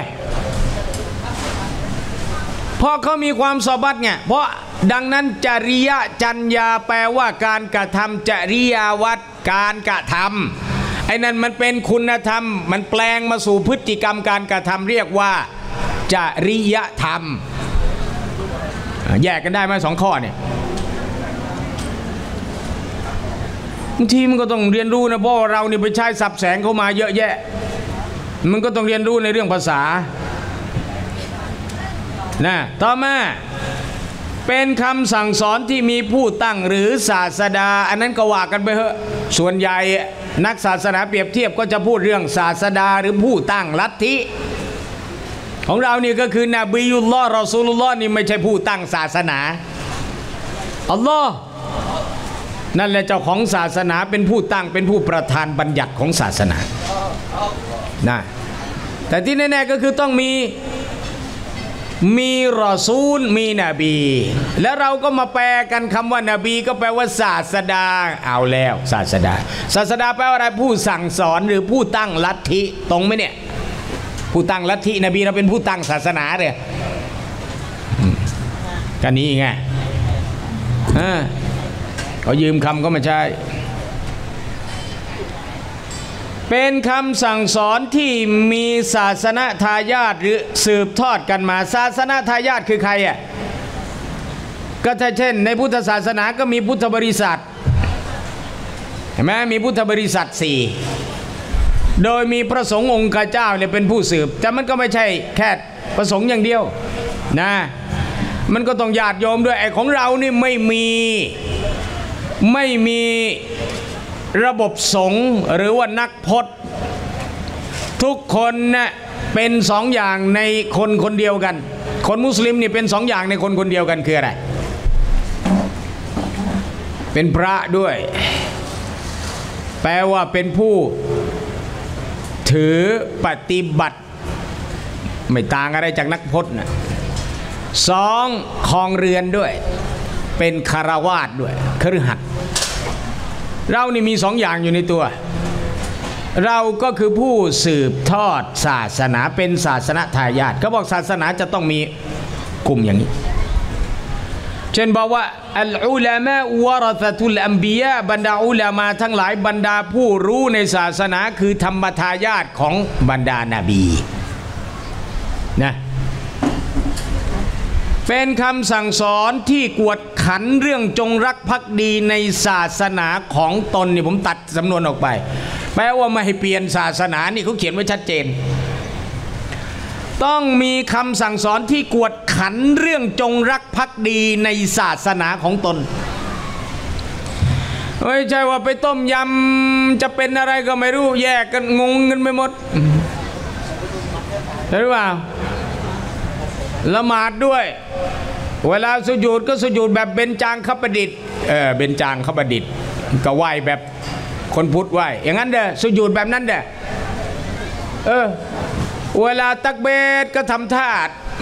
เพราะเขามีความซอบัตไงเพราะดังนั้นจริยะจัญญาแปลว่าการกระทำจริยวัตรการกระทำไอ้นั่นมันเป็นคุณธรรมมันแปลงมาสู่พฤติกรรมการกระทำเรียกว่าจริยธรรมแยกกันได้ไหมสองข้อเนี่ยบางทีมันก็ต้องเรียนรู้นะเพราะเรานี่ไปใช้สับแสงเข้ามาเยอะแยะมันก็ต้องเรียนรู้ในเรื่องภาษานะต่อมาเป็นคำสั่งสอนที่มีผู้ตั้งหรือศาสดาอันนั้นก็ว่ากันไปเถอะส่วนใหญ่นักศาสนาเปรียบเทียบก็จะพูดเรื่องศาสดาหรือผู้ตั้งลัทธิของเรานี่ก็คือนบียุลลอฮ์รอซูลุลลอฮ์นี่ไม่ใช่ผู้ตั้งศาสนาอัลลอฮ์นั่นแหละเจ้าของศาสนาเป็นผู้ตั้งเป็นผู้ประธานบัญญัติของศาสนานะแต่ที่แน่ๆก็คือต้องมีมีรอซูลมีนบีและเราก็มาแปลกันคำว่านบีก็แปลว่าศาสดาเอาแล้วศาสดาศาสดาแปลว่าอะไรผู้สั่งสอนหรือผู้ตั้งลัทธิตรงไหมเนี่ยผู้ตั้งลัทธินบีเราเป็นผู้ตั้งศาสนาเลยกันนี้ไงเขายืมคำก็ไม่ใช่เป็นคำสั่งสอนที่มีศาสนทายาทหรือสืบทอดกันมาศาสนทายาทคือใครอ่ะก็จะเช่นในพุทธศาสนาก็มีพุทธบริษัทเห็นไหมมีพุทธบริษัทสี่โดยมีพระสงฆ์องค์เจ้าเนี่ยเป็นผู้สืบแต่มันก็ไม่ใช่แค่พระสงฆ์อย่างเดียวนะมันก็ต้องญาติโยมด้วยไอ้ของเรานี่ไม่มีไม่มีระบบสงฆ์หรือว่านักพจน์ทุกคนนะเป็นสองอย่างในคนคนเดียวกันคนมุสลิมนี่เป็นสองอย่างในคนคนเดียวกันคืออะไรเป็นพระด้วยแปลว่าเป็นผู้ถือปฏิบัติไม่ต่างอะไรจากนักพจน์นะสองครองเรือนด้วยเป็นคฤหัสถ์ด้วยคฤหัสถ์เรานี่มีสองอย่างอยู่ในตัวเราก็คือผู้สืบทอดศาสนาเป็นศาสนทายาทเขาบอกศาสนาจะต้องมีกลุ่มอย่างนี้เช่นบอกว่าอัลอุลามะวะรษะตุลอัมบิยาบรรดาอุลามะทั้งหลายบรรดาผู้รู้ในศาสนาคือธรรมทายาทของบรรดานาบีนะเป็นคำสั่งสอนที่กวดขันเรื่องจงรักภักดีในศาสนาของตนนี่ผมตัดสำนวนออกไปแปลว่าไม่ให้เปลี่ยนศาสนานี่เขาเขียนไว้ชัดเจนต้องมีคำสั่งสอนที่กวดขันเรื่องจงรักภักดีในศาสนาของตนไม่ใช่ว่าไปต้มยำจะเป็นอะไรก็ไม่รู้แยกกันงงกันไปหมดได้หรือเปล่าละหมาดด้วยเวลาสุญูดก็สุญูดแบบเบญจางคประดิษฐ์เออเบญจางคประดิษฐ์ก็ไหวแบบคนพุทธไหวอย่างนั้นเด้อสุญูดแบบนั้นเด้อเออเวลาตักเบดก็ทำท่า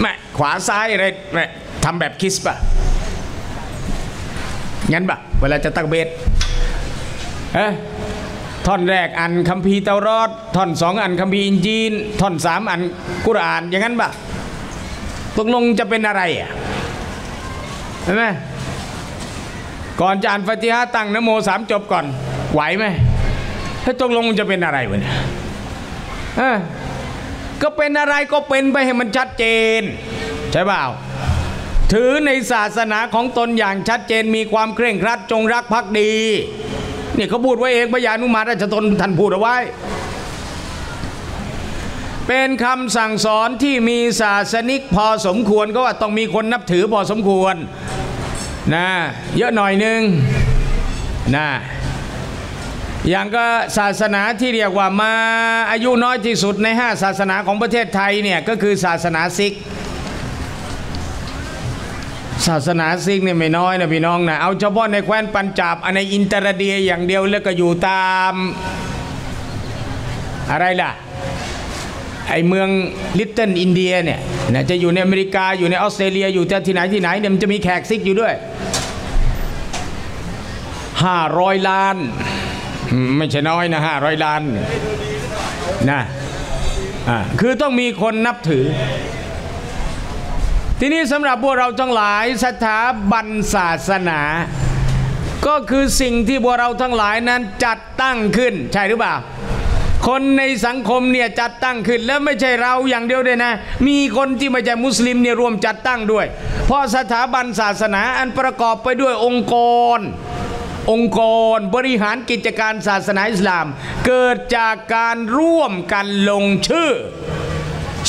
แม่ขวาซ้ายอะไรแม่ทำแบบคิสปะงั้นปะเวลาจะตักเบดเออท่อนแรกอันคัมภีร์เตารอดท่อนสองอันคัมภีร์อินจีนท่อนสามอันกุรอานอย่างนั้นปะตกลงจะเป็นอะไรอ่ะเห็นไหมก่อนจะอ่านฟาติฮะห์ตั้งนะโมสามจบก่อนไหวไหมถ้าตกลงจะเป็นอะไรวะเนี่ยก็เป็นอะไรก็เป็นไปให้มันชัดเจนใช่เปล่าถือในศาสนาของตนอย่างชัดเจนมีความเคร่งครัดจงรักภักดีนี่เขาพูดไว้เองพระยานุมาตราชทนท่านพูดเอาไว้เป็นคำสั่งสอนที่มีศาสนิกพอสมควรก็ว่าต้องมีคนนับถือพอสมควรนะเยอะหน่อยนึงนะอย่างก็ศาสนาที่เรียกว่ามาอายุน้อยที่สุดในห้าศาสนาของประเทศไทยเนี่ยก็คือศาสนาซิกศาสนาซิกเนี่ยไม่น้อยนะพี่น้องนะเอาเฉพาะในแคว้นปัญจาบในอินเตอร์เดียอย่างเดียวแล้วก็อยู่ตามอะไรล่ะ ไอเมืองลิตเติ้ลอินเดียเนี่ยจะอยู่ในอเมริกาอยู่ในออสเตรเลียอยู่ที่ไหนที่ไหนเนี่ยมันจะมีแขกซิกอยู่ด้วยห้าร้อยล้านไม่ใช่น้อยนะห้าร้อยล้านนะคือต้องมีคนนับถือทีนี้สำหรับพวกเราทั้งหลายสถาบันศาสนาก็คือสิ่งที่พวกเราทั้งหลายนั้นจัดตั้งขึ้นใช่หรือเปล่าคนในสังคมเนี่ยจัดตั้งขึ้นแล้วไม่ใช่เราอย่างเดียวด้วยนะมีคนที่ไม่ใช่มุสลิมเนี่ยร่วมจัดตั้งด้วยเพราะสถาบันศาสนาอันประกอบไปด้วยองค์กรองค์กรบริหารกิจการศาสนาอิสลามเกิดจากการร่วมกันลงชื่อ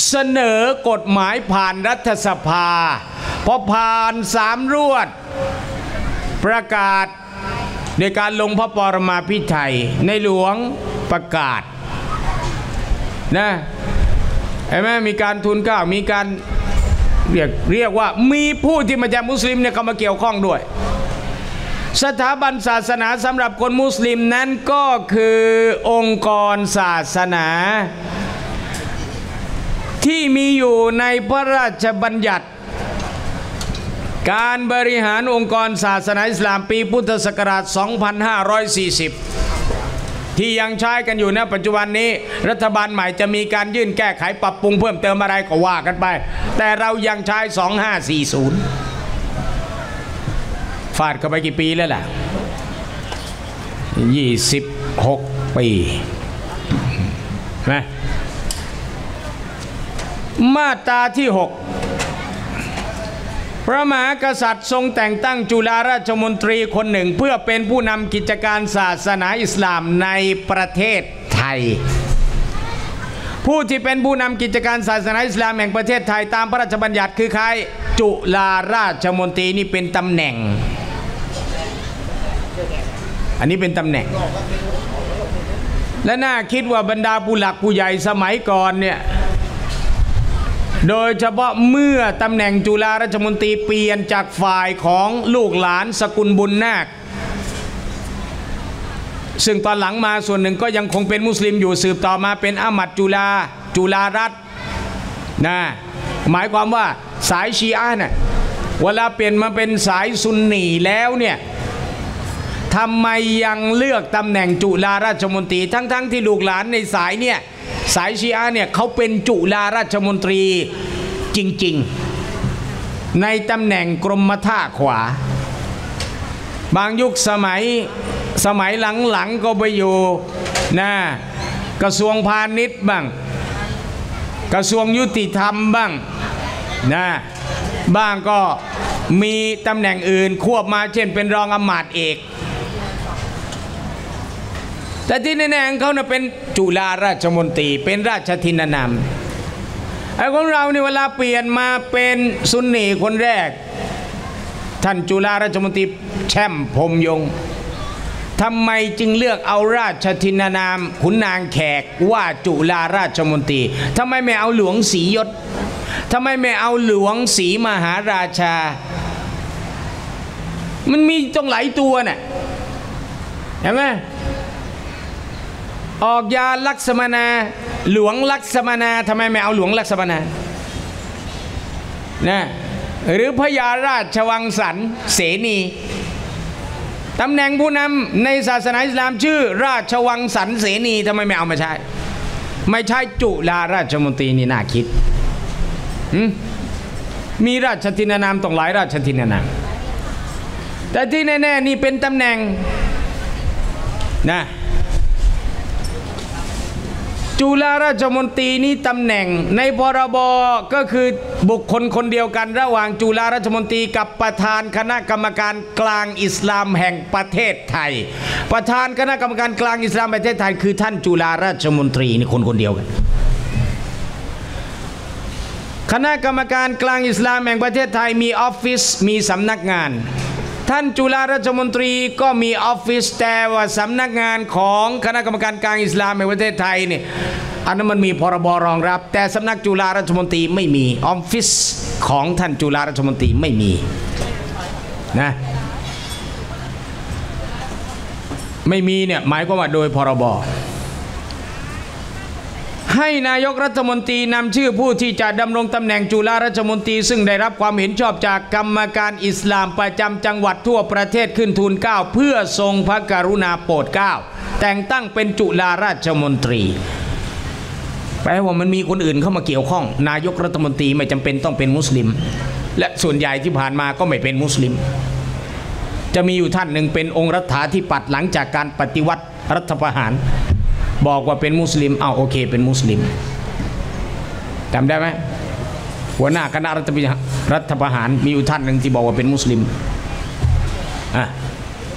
เสนอกฎหมายผ่านรัฐสภาพอผ่านสามรวดประกาศในการลงพระปรมาภิไธยในหลวงประกาศนะไอ้แม่มีการทูลเกล้ามีการเรียกเรียกว่ามีผู้ที่มาจากมุสลิมเนี่ยเข้ามาเกี่ยวข้องด้วยสถาบันศาสนาสำหรับคนมุสลิมนั้นก็คือองค์กรศาสนาที่มีอยู่ในพระราชบัญญัติการบริหารองค์กรศาสนาอิสลามปีพุทธศักราช สองพันห้าร้อยสี่สิบ ที่ยังใช้กันอยู่ณปัจจุบันนี้รัฐบาลใหม่จะมีการยื่นแก้ไขปรับปรุงเพิ่มเติมอะไรก็ว่ากันไปแต่เรายังใช้ สองพันห้าร้อยสี่สิบ ฟาดเข้าไปกี่ปีแล้วล่ะ ยี่สิบหก ปีนะมาตราที่ หกพระมหากษัตริย์ทรงแต่งตั้งจุฬาราชมนตรีคนหนึ่งเพื่อเป็นผู้นำกิจการศาสนาอิสลามในประเทศไทยผู้ที่เป็นผู้นำกิจการศาสนาอิสลามแห่งประเทศไทยตามพระราชบัญญัติคือใครจุฬาราชมนตรีนี่เป็นตำแหน่งอันนี้เป็นตำแหน่งและน่าคิดว่าบรรดาผู้หลักผู้ใหญ่สมัยก่อนเนี่ยโดยเฉพาะเมื่อตำแหน่งจุฬาราชมนตรีเปลี่ยนจากฝ่ายของลูกหลานสกุลบุญนาคซึ่งตอนหลังมาส่วนหนึ่งก็ยังคงเป็นมุสลิมอยู่สืบต่อมาเป็นอามัดจุฬาจุฬารัตน์นะหมายความว่าสายชีอะห์น่ะเวลาเปลี่ยนมาเป็นสายซุนนีแล้วเนี่ยทำไมยังเลือกตำแหน่งจุฬาราชมนตรีทั้งๆที่ลูกหลานในสายเนี่ยสายชีอะห์เนี่ยเขาเป็นจุฬาราชมนตรีจริงๆในตำแหน่งกรมท่าขวาบางยุคสมัยสมัยหลังๆก็ไปอยู่นะกระทรวงพาณิชย์บ้างกระทรวงยุติธรรมบ้างนะบ้างก็มีตำแหน่งอื่นควบมาเช่นเป็นรองอำมาตย์เอกแต่ที่แน่ๆเขาเนี่ยเป็นจุฬาราชมนตรีเป็นราชทินนามไอ้ของเราเนี่ยเวลาเปลี่ยนมาเป็นซุนนีคนแรกท่านจุฬาราชมนตรีแช่มพรหมยงค์ทำไมจึงเลือกเอาราชทินนามขุนนางแขกว่าจุฬาราชมนตรีทำไมไม่เอาหลวงศรียศทำไมไม่เอาหลวงศรีมหาราชามันมีตรงหลายตัวน่ะเห็นไหมออกยาลักษมณาหลวงลักษมณาทำไมไม่เอาหลวงลักษมณานะหรือพญาราชวังสรรเสนีตำแหน่งผู้นำในศาสนาอิสลามชื่อราชวังสรรเสนีทำไมไม่เอามาใช้ไม่ใช่จุฬาราชมนตรีนี่น่าคิดมีราชทินนามต้องหลายราชทินนามแต่ที่แน่ๆนี่เป็นตำแหน่งนะจุฬาราชมนตรีนี้ตำแหน่งในพรบก็คือบุคคลคนเดียวกันระหว่างจุฬาราชมนตรีกับประธานคณะกรรมการกลางอิสลามแห่งประเทศไทยประธานคณะกรรมการกลางอิสลามประเทศไทยคือท่านจุฬาราชมนตรีนี่คนคนเดียวกันคณะกรรมการกลางอิสลามแห่งประเทศไทยมีออฟฟิศมีสำนักงานท่านจุฬาราชมนตรีก็มีออฟฟิศแต่ว่าสำนักงานของคณะกรรมการกลางอิสลามแห่งประเทศไทยเนี่ยอันนั้นมันมีพรบรองรับแต่สำนักจุฬาราชมนตรีไม่มีออฟฟิศของท่านจุฬาราชมนตรีไม่มีนะไม่มีเนี่ยหมายความว่าโดยพรบ ให้นายกรัฐมนตรีนำชื่อผู้ที่จะดำรงตำแหน่งจุฬาราชมนตรีซึ่งได้รับความเห็นชอบจากกรรมการอิสลามประจำจังหวัดทั่วประเทศขึ้นทูลเกล้าเพื่อทรงพระกรุณาโปรดเกล้าแต่งตั้งเป็นจุฬาราชมนตรีแปลว่ามันมีคนอื่นเข้ามาเกี่ยวข้องนายกรัฐมนตรีไม่จำเป็นต้องเป็นมุสลิมและส่วนใหญ่ที่ผ่านมาก็ไม่เป็นมุสลิมจะมีอยู่ท่านหนึ่งเป็นองค์รัฐาธิปัตย์หลังจากการปฏิวัติรัฐประหารบอกว่าเป็นมุสลิมเอาโอเคเป็นมุสลิมจำได้ไหมหัวหน้าคณะรัฐประหารมีอยู่ท่านหนึ่งที่บอกว่าเป็นมุสลิมอ่ะ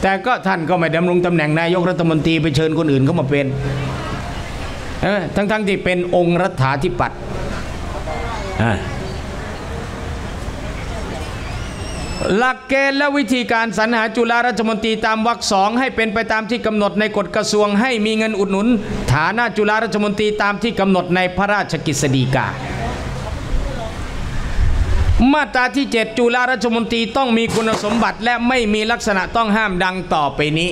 แต่ก็ท่านก็ไม่ดำรงตำแหน่งนายกรัฐมนตรีไปเชิญคนอื่นเข้ามาเป็นทั้งๆ ท, ที่เป็นองค์รัฐาธิปัตย์หลักเกณฑ์และวิธีการสรรหาจุฬาราชมนตรีตามวรรคสองให้เป็นไปตามที่กำหนดในกฎกระทรวงให้มีเงินอุดหนุนฐานะจุฬาราชมนตรีตามที่กำหนดในพระราชกฤษฎีกามาตราที่เจ็ดจุฬาราชมนตรีต้องมีคุณสมบัติและไม่มีลักษณะต้องห้ามดังต่อไปนี้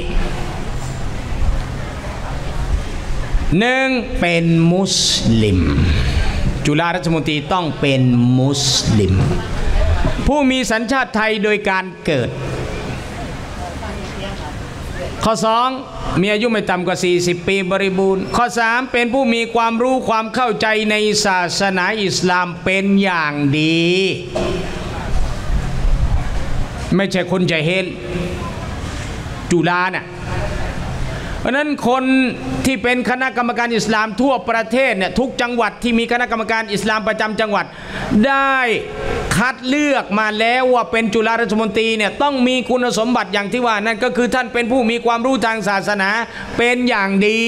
หนึ่งเป็นมุสลิมจุฬาราชมนตรีต้องเป็นมุสลิมผู้มีสัญชาติไทยโดยการเกิดข้อสองมีอายุไม่ต่ำกว่าสี่สิบปีบริบูรณ์ข้อสามเป็นผู้มีความรู้ความเข้าใจในศาสนาอิสลามเป็นอย่างดีไม่ใช่คนใจเฮลจุฬาน่ะเพราะนั้นคนที่เป็นคณะกรรมการอิสลามทั่วประเทศเนี่ยทุกจังหวัดที่มีคณะกรรมการอิสลามประจำจังหวัดได้คัดเลือกมาแล้วว่าเป็นจุฬาราชมนตรีเนี่ยต้องมีคุณสมบัติอย่างที่ว่านั่นก็คือท่านเป็นผู้มีความรู้ทางศาสนาเป็นอย่างดี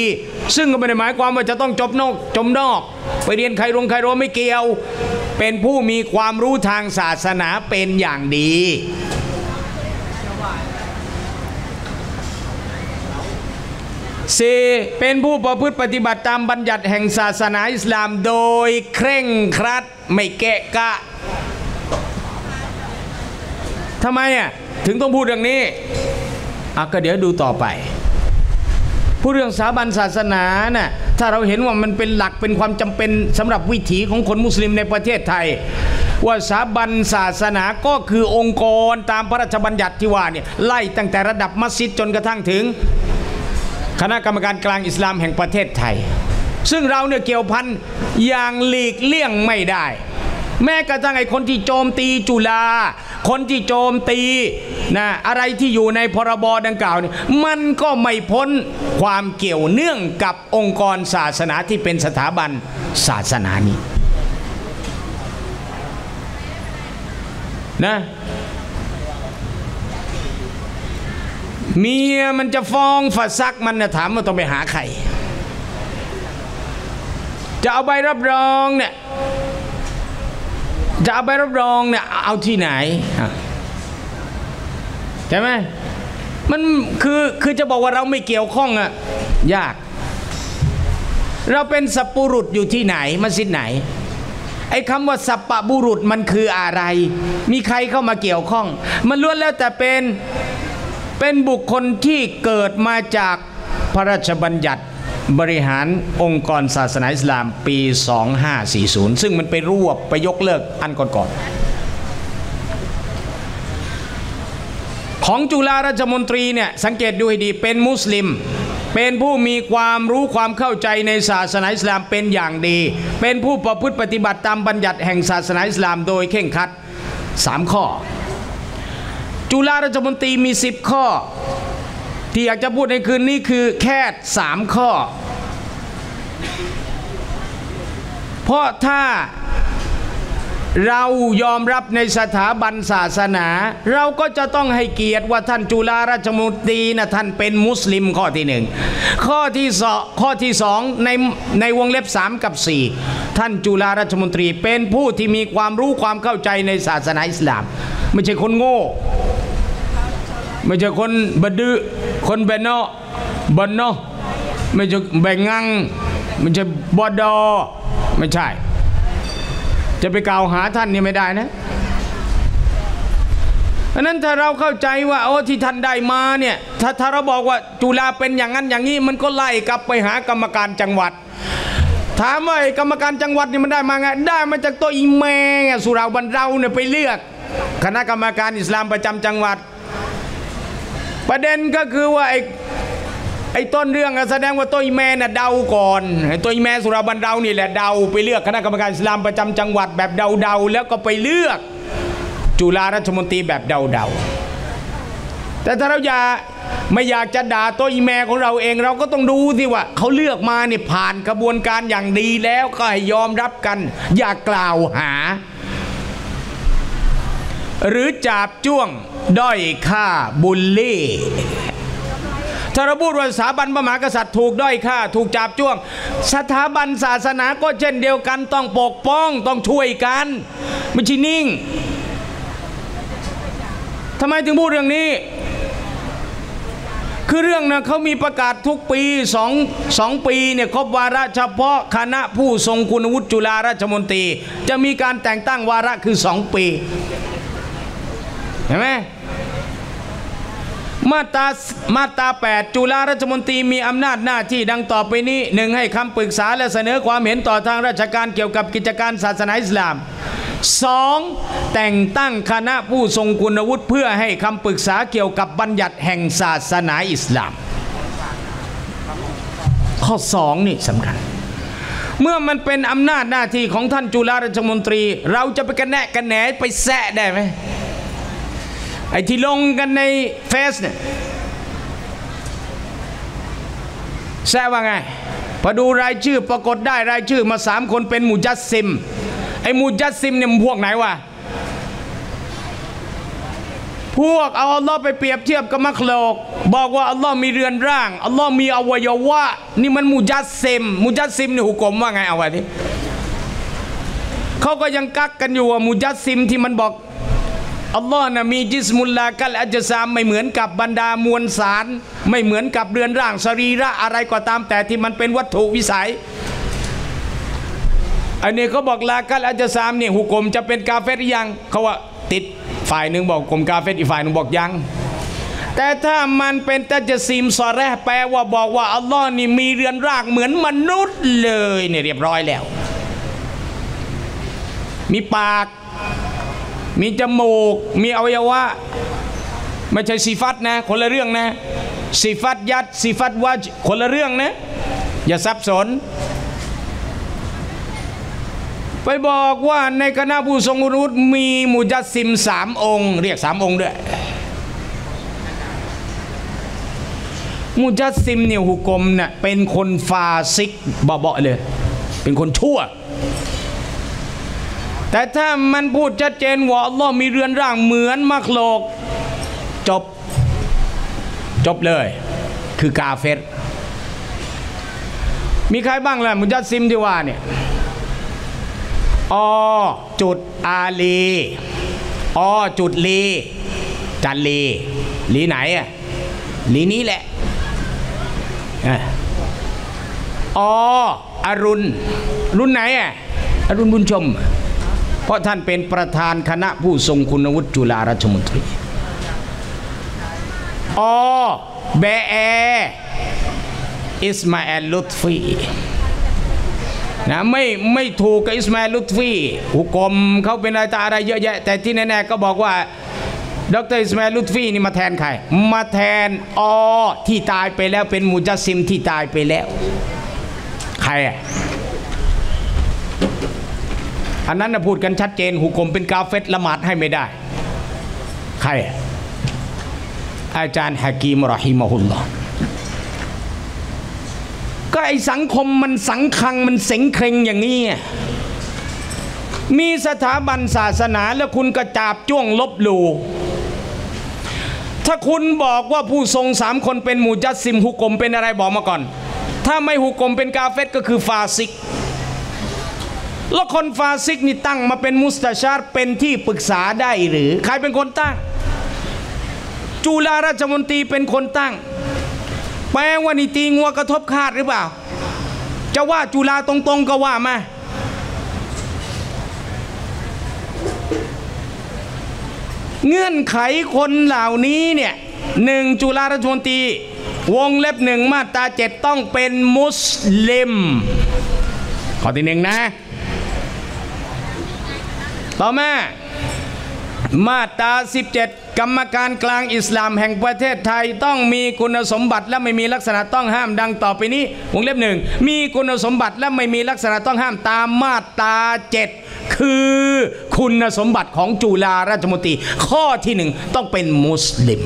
ซึ่งก็ไม่ได้หมายความว่าจะต้องจบนอกจมนอกไปเรียนไคโรไคโรไม่เกี่ยวเป็นผู้มีความรู้ทางศาสนาเป็นอย่างดีสี่เป็นผู้ประพฤติปฏิบัติตามบัญญัติแห่งศาสนาอิสลามโดยเคร่งครัดไม่แกะกะทำไมอ่ะถึงต้องพูดเรื่องนี้อ่ะก็เดี๋ยวดูต่อไปผู้เรื่องสถาบันศาสนาน่ะถ้าเราเห็นว่ามันเป็นหลักเป็นความจำเป็นสำหรับวิถีของคนมุสลิมในประเทศไทยว่าสถาบันศาสนาก็คือองค์กรตามพระราชบัญญัติที่ว่าเนี่ยไล่ตั้งแต่ระดับมัสยิดจนกระทั่งถึงคณะกรรมการกลางอิสลามแห่งประเทศไทยซึ่งเราเนี่ยเกี่ยวพันอย่างหลีกเลี่ยงไม่ได้แม้กระทั่งไอ้คนที่โจมตีจุฬาคนที่โจมตีนะอะไรที่อยู่ในพรบดังกล่าวเนี่ยมันก็ไม่พ้นความเกี่ยวเนื่องกับองค์กรศาสนาที่เป็นสถาบันศาสนานี้นะเมียมันจะฟ้องฝาซักมันนะถามว่าต้องไปหาใครจะเอาใบรับรองเนี่ยจะเอาใบรับรองเนี่ยเอาที่ไหนใช่ไหมมันคือคือจะบอกว่าเราไม่เกี่ยวข้องอะยากเราเป็นสัปปุรุษอยู่ที่ไหนมัสยิดไหนไอ้คำว่าสัปปะบุรุษมันคืออะไรมีใครเข้ามาเกี่ยวข้องมันล้วนแล้วแต่เป็นเป็นบุคคลที่เกิดมาจากพระราชบัญญัติบริหารองค์กรศาสนาอิสลามปีสองห้าสี่ศูนย์ซึ่งมันไปรวบไปยกเลิกอันก่อนๆของจุฬาราชมนตรีเนี่ยสังเกตดูให้ดีเป็นมุสลิมเป็นผู้มีความรู้ความเข้าใจในศาสนาอิสลามเป็นอย่างดีเป็นผู้ประพฤติปฏิบัติตามบัญญัติแห่งศาสนาอิสลามโดยเคร่งครัดสามข้อจุฬาราชมนตรีมีสิบข้อที่อยากจะพูดในคืนนี้คือแค่สามข้อเพราะถ้าเรายอมรับในสถาบันศาสนาเราก็จะต้องให้เกียรติว่าท่านจุฬาราชมนตรีนะท่านเป็นมุสลิมข้อที่หนึ่งข้อที่สองข้อที่สองในในวงเล็บสามกับสี่ท่านจุฬาราชมนตรีเป็นผู้ที่มีความรู้ความเข้าใจในศาสนาอิสลามไม่ใช่คนโง่ไม่ใช่คนบดื้อคนเบนโนบนโนไม่ใช่แบงังไม่ใช่บอดอไม่ใช่จะไปกล่าวหาท่านนี่ไม่ได้นะเพราะนั้นถ้าเราเข้าใจว่าโอ้ที่ท่านได้มาเนี่ยถ้าถ้าเราบอกว่าจุฬาเป็นอย่างนั้นอย่างนี้มันก็ไล่กลับไปหากรรมการจังหวัด ถามว่ากรรมการจังหวัดนี่มันได้มาไงได้มาจากตัวอีแมงสุราบันเราเนี่ยไปเลือกคณะกรรมการอิสลามประจำจังหวัดประเด็นก็คือว่าไอ้ไอ้ต้นเรื่องแสดงว่าตัวอีแม่น่ะเดาก่อนไอ้ตัวอีแม่สุราบันเรานี่แหละเดาไปเลือกคณะกรรมการอิสลามประจำจังหวัดแบบเดาเดาแล้วก็ไปเลือกจุฬาราชมนตรีแบบเดาเดาแต่ถ้าเราอยากไม่อยากจะด่าตัวอีแม่ของเราเองเราก็ต้องดูสิว่าเขาเลือกมาเนี่ยผ่านกระบวนการอย่างดีแล้วก็ให้ยอมรับกันอย่ากล่าวหาหรือจาบจ้วงด้อยค่าบูลลี่ถ้าเราพูดว่าสถาบันพระมหากษัตริย์ถูกด้อยค่าถูกจาบจ้วงสถาบันศาสนาก็เช่นเดียวกันต้องปกป้องต้องช่วยกันไม่ใช่นิ่งทำไมถึงพูดเรื่องนี้คือเรื่องนะเขามีประกาศทุกปีสองสองปีเนี่ยครบวาระเฉพาะคณะผู้ทรงคุณวุฒิจุฬาราชมนตรีจะมีการแต่งตั้งวาระคือสองปีเห็นไหมมาตรามาตราแปดจุฬาราชมนตรีมีอำนาจหน้าที่ดังต่อไปนี้หนึ่งให้คำปรึกษาและเสนอความเห็นต่อทางราชการเกี่ยวกับกิจการศาสนาอิสลามสองแต่งตั้งคณะผู้ทรงคุณวุฒิเพื่อให้คำปรึกษาเกี่ยวกับบัญญัติแห่งศาสนาอิสลามข้อสองนี่สำคัญเมื่อมันเป็นอำนาจหน้าที่ของท่านจุฬาราชมนตรีเราจะไปกระแนะกระแหนไปแซะได้ไหมไอ้ที่ลงกันในเฟซเนี่ยแซะว่าไงพอดูรายชื่อปรากฏได้รายชื่อมาสามคนเป็นมุจัสซิมไอ้มุจัสซิมเนี่ยมันพวกไหนวะพวกเอาอัลลอฮ์ไปเปรียบเทียบกับมัคโลกบอกว่าอัลลอฮ์มีเรือนร่างอัลลอฮ์มีอวัยวะนี่มันมุจัสซิมมุจัสซิมเนี่ยหุกมว่าไงเอาไว้ดิเขาก็ยังกักกันอยู่ว่ามุจัสซิมที่มันบอกอัลลอฮ์นะมีจิสมุลลากัลอัจซามไม่เหมือนกับบรรดามวลสารไม่เหมือนกับเรือนร่างสรีระอะไรก็ตามแต่ที่มันเป็นวัตถุวิสัยอันนี้เขาบอกลากัลอัจซามเนี่ยหุกมจะเป็นกาเฟรหรือยังเขาว่าติดฝ่ายหนึ่งบอกกลมกาเฟรอีกฝ่ายหนึ่งบอกยังแต่ถ้ามันเป็นตัจซีมซอแรห์แปลว่าบอกว่าอัลลอฮ์นี่มีเรือนร่างเหมือนมนุษย์เลยเนี่ยเรียบร้อยแล้วมีปากมีจมูกมีอวัยวะไม่ใช่สีฟัดนะคนละเรื่องนะสีฟัดยัดสีฟัดวัจคนละเรื่องนะอย่าสับสนไปบอกว่าในคณะผู้ทรงคุณวุฒิมีมุจัสซิมสามองค์เรียกสามองค์ด้วยมุจัสซิมเนี่ยหุกมเนี่ยเป็นคนฟาซิกบ่เบาเลยเป็นคนชั่วแต่ถ้ามันพูดชัดเจนว่าอัลลอฮ์มีเรือนร่างเหมือนมักโลกจบจบเลยคือกาเฟรมีใครบ้างล่ะมุจัสซิมที่ว่าเนี่ยอจุดอาลีอจุดลีจันลีลีไหนอะลีนี้แหละออรุณรุ่นไหนอะอรุณบุญชมเพราะท่านเป็นประธานคณะผู้ทรงคุณวุฒิจุฬาราชมนตรีอเบเออิสมาเอลลุตฟีนะไม่ไม่ถูกกับอิสมาเอลลุตฟีหุกมเขาเป็นอะไรตาอะไรเยอะแยะแต่ที่แน่ๆก็บอกว่าดรอิสมาเอลลุตฟีนี่มาแทนใครมาแทนอที่ตายไปแล้วเป็นมุจัสซิมที่ตายไปแล้วใครอะอันนั้นพูดกันชัดเจนหุกมเป็นกาเฟตละหมาดให้ไม่ได้ใครอาจารย์ฮะกีมรอฮิมะฮุลลอฮ์ก็ไอสังคมมันสังคังมันเสงเคร่งอย่างนี้มีสถาบันศาสนาแล้วคุณก็จาบจ้วงลบหลู่ถ้าคุณบอกว่าผู้ทรงสามคนเป็นมุจัสซิมหุกมเป็นอะไรบอกมาก่อนถ้าไม่หุกมเป็นกาเฟตก็คือฟาซิกแล้วคนฟาซิกนี่ตั้งมาเป็นมุสตาชาร์เป็นที่ปรึกษาได้หรือใครเป็นคนตั้งจุฬาราชมนตรีเป็นคนตั้งแปลว่านี่ตีงัวกระทบคาดหรือเปล่าจะว่าจุฬาตรงๆก็ว่ามาเงื่อนไขคนเหล่านี้เนี่ยหนึ่งจุฬาราชมนตรีวงเล็บหนึ่งมาตราเจ็ดต้องเป็นมุสลิม ข้อที่หนึ่งนะต่อมามาตราสิบเจ็ดกรรมการกลางอิสลามแห่งประเทศไทยต้องมีคุณสมบัติและไม่มีลักษณะต้องห้ามดังต่อไปนี้วงเล็บหนึ่งมีคุณสมบัติและไม่มีลักษณะต้องห้ามตามมาตราเจ็ดคือคุณสมบัติของจุฬาราชมนตรีข้อที่หนึ่งต้องเป็นมุสลิม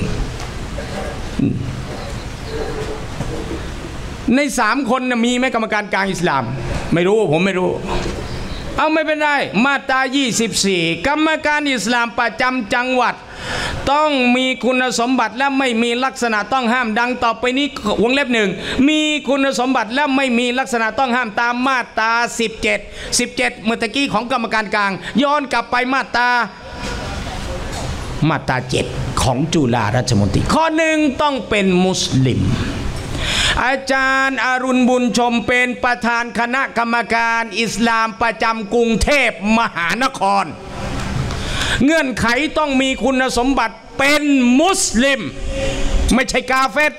ในสามคนนะมีไหมกรรมการกลางอิสลามไม่รู้ผมไม่รู้เอาไม่เป็นไรมาตรายี่สิบสี่กรรมการอิสลามประจำจังหวัดต้องมีคุณสมบัติและไม่มีลักษณะต้องห้ามดังต่อไปนี้วงเล็บหนึ่งมีคุณสมบัติและไม่มีลักษณะต้องห้ามตามมาตราสิบเจ็ด สิบเจ็ดเมื่อกี้ของกรรมการกลางย้อนกลับไปมาตรามาตราเจ็ดของจุฬาราชมนตรีข้อหนึ่งต้องเป็นมุสลิมอาจารย์อรุณบุญชมเป็นประธานคณะกรรมการอิสลามประจำกรุงเทพมหานครเงื่อนไขต้องมีคุณสมบัติเป็นมุสลิมไม่ใช่กาเฟร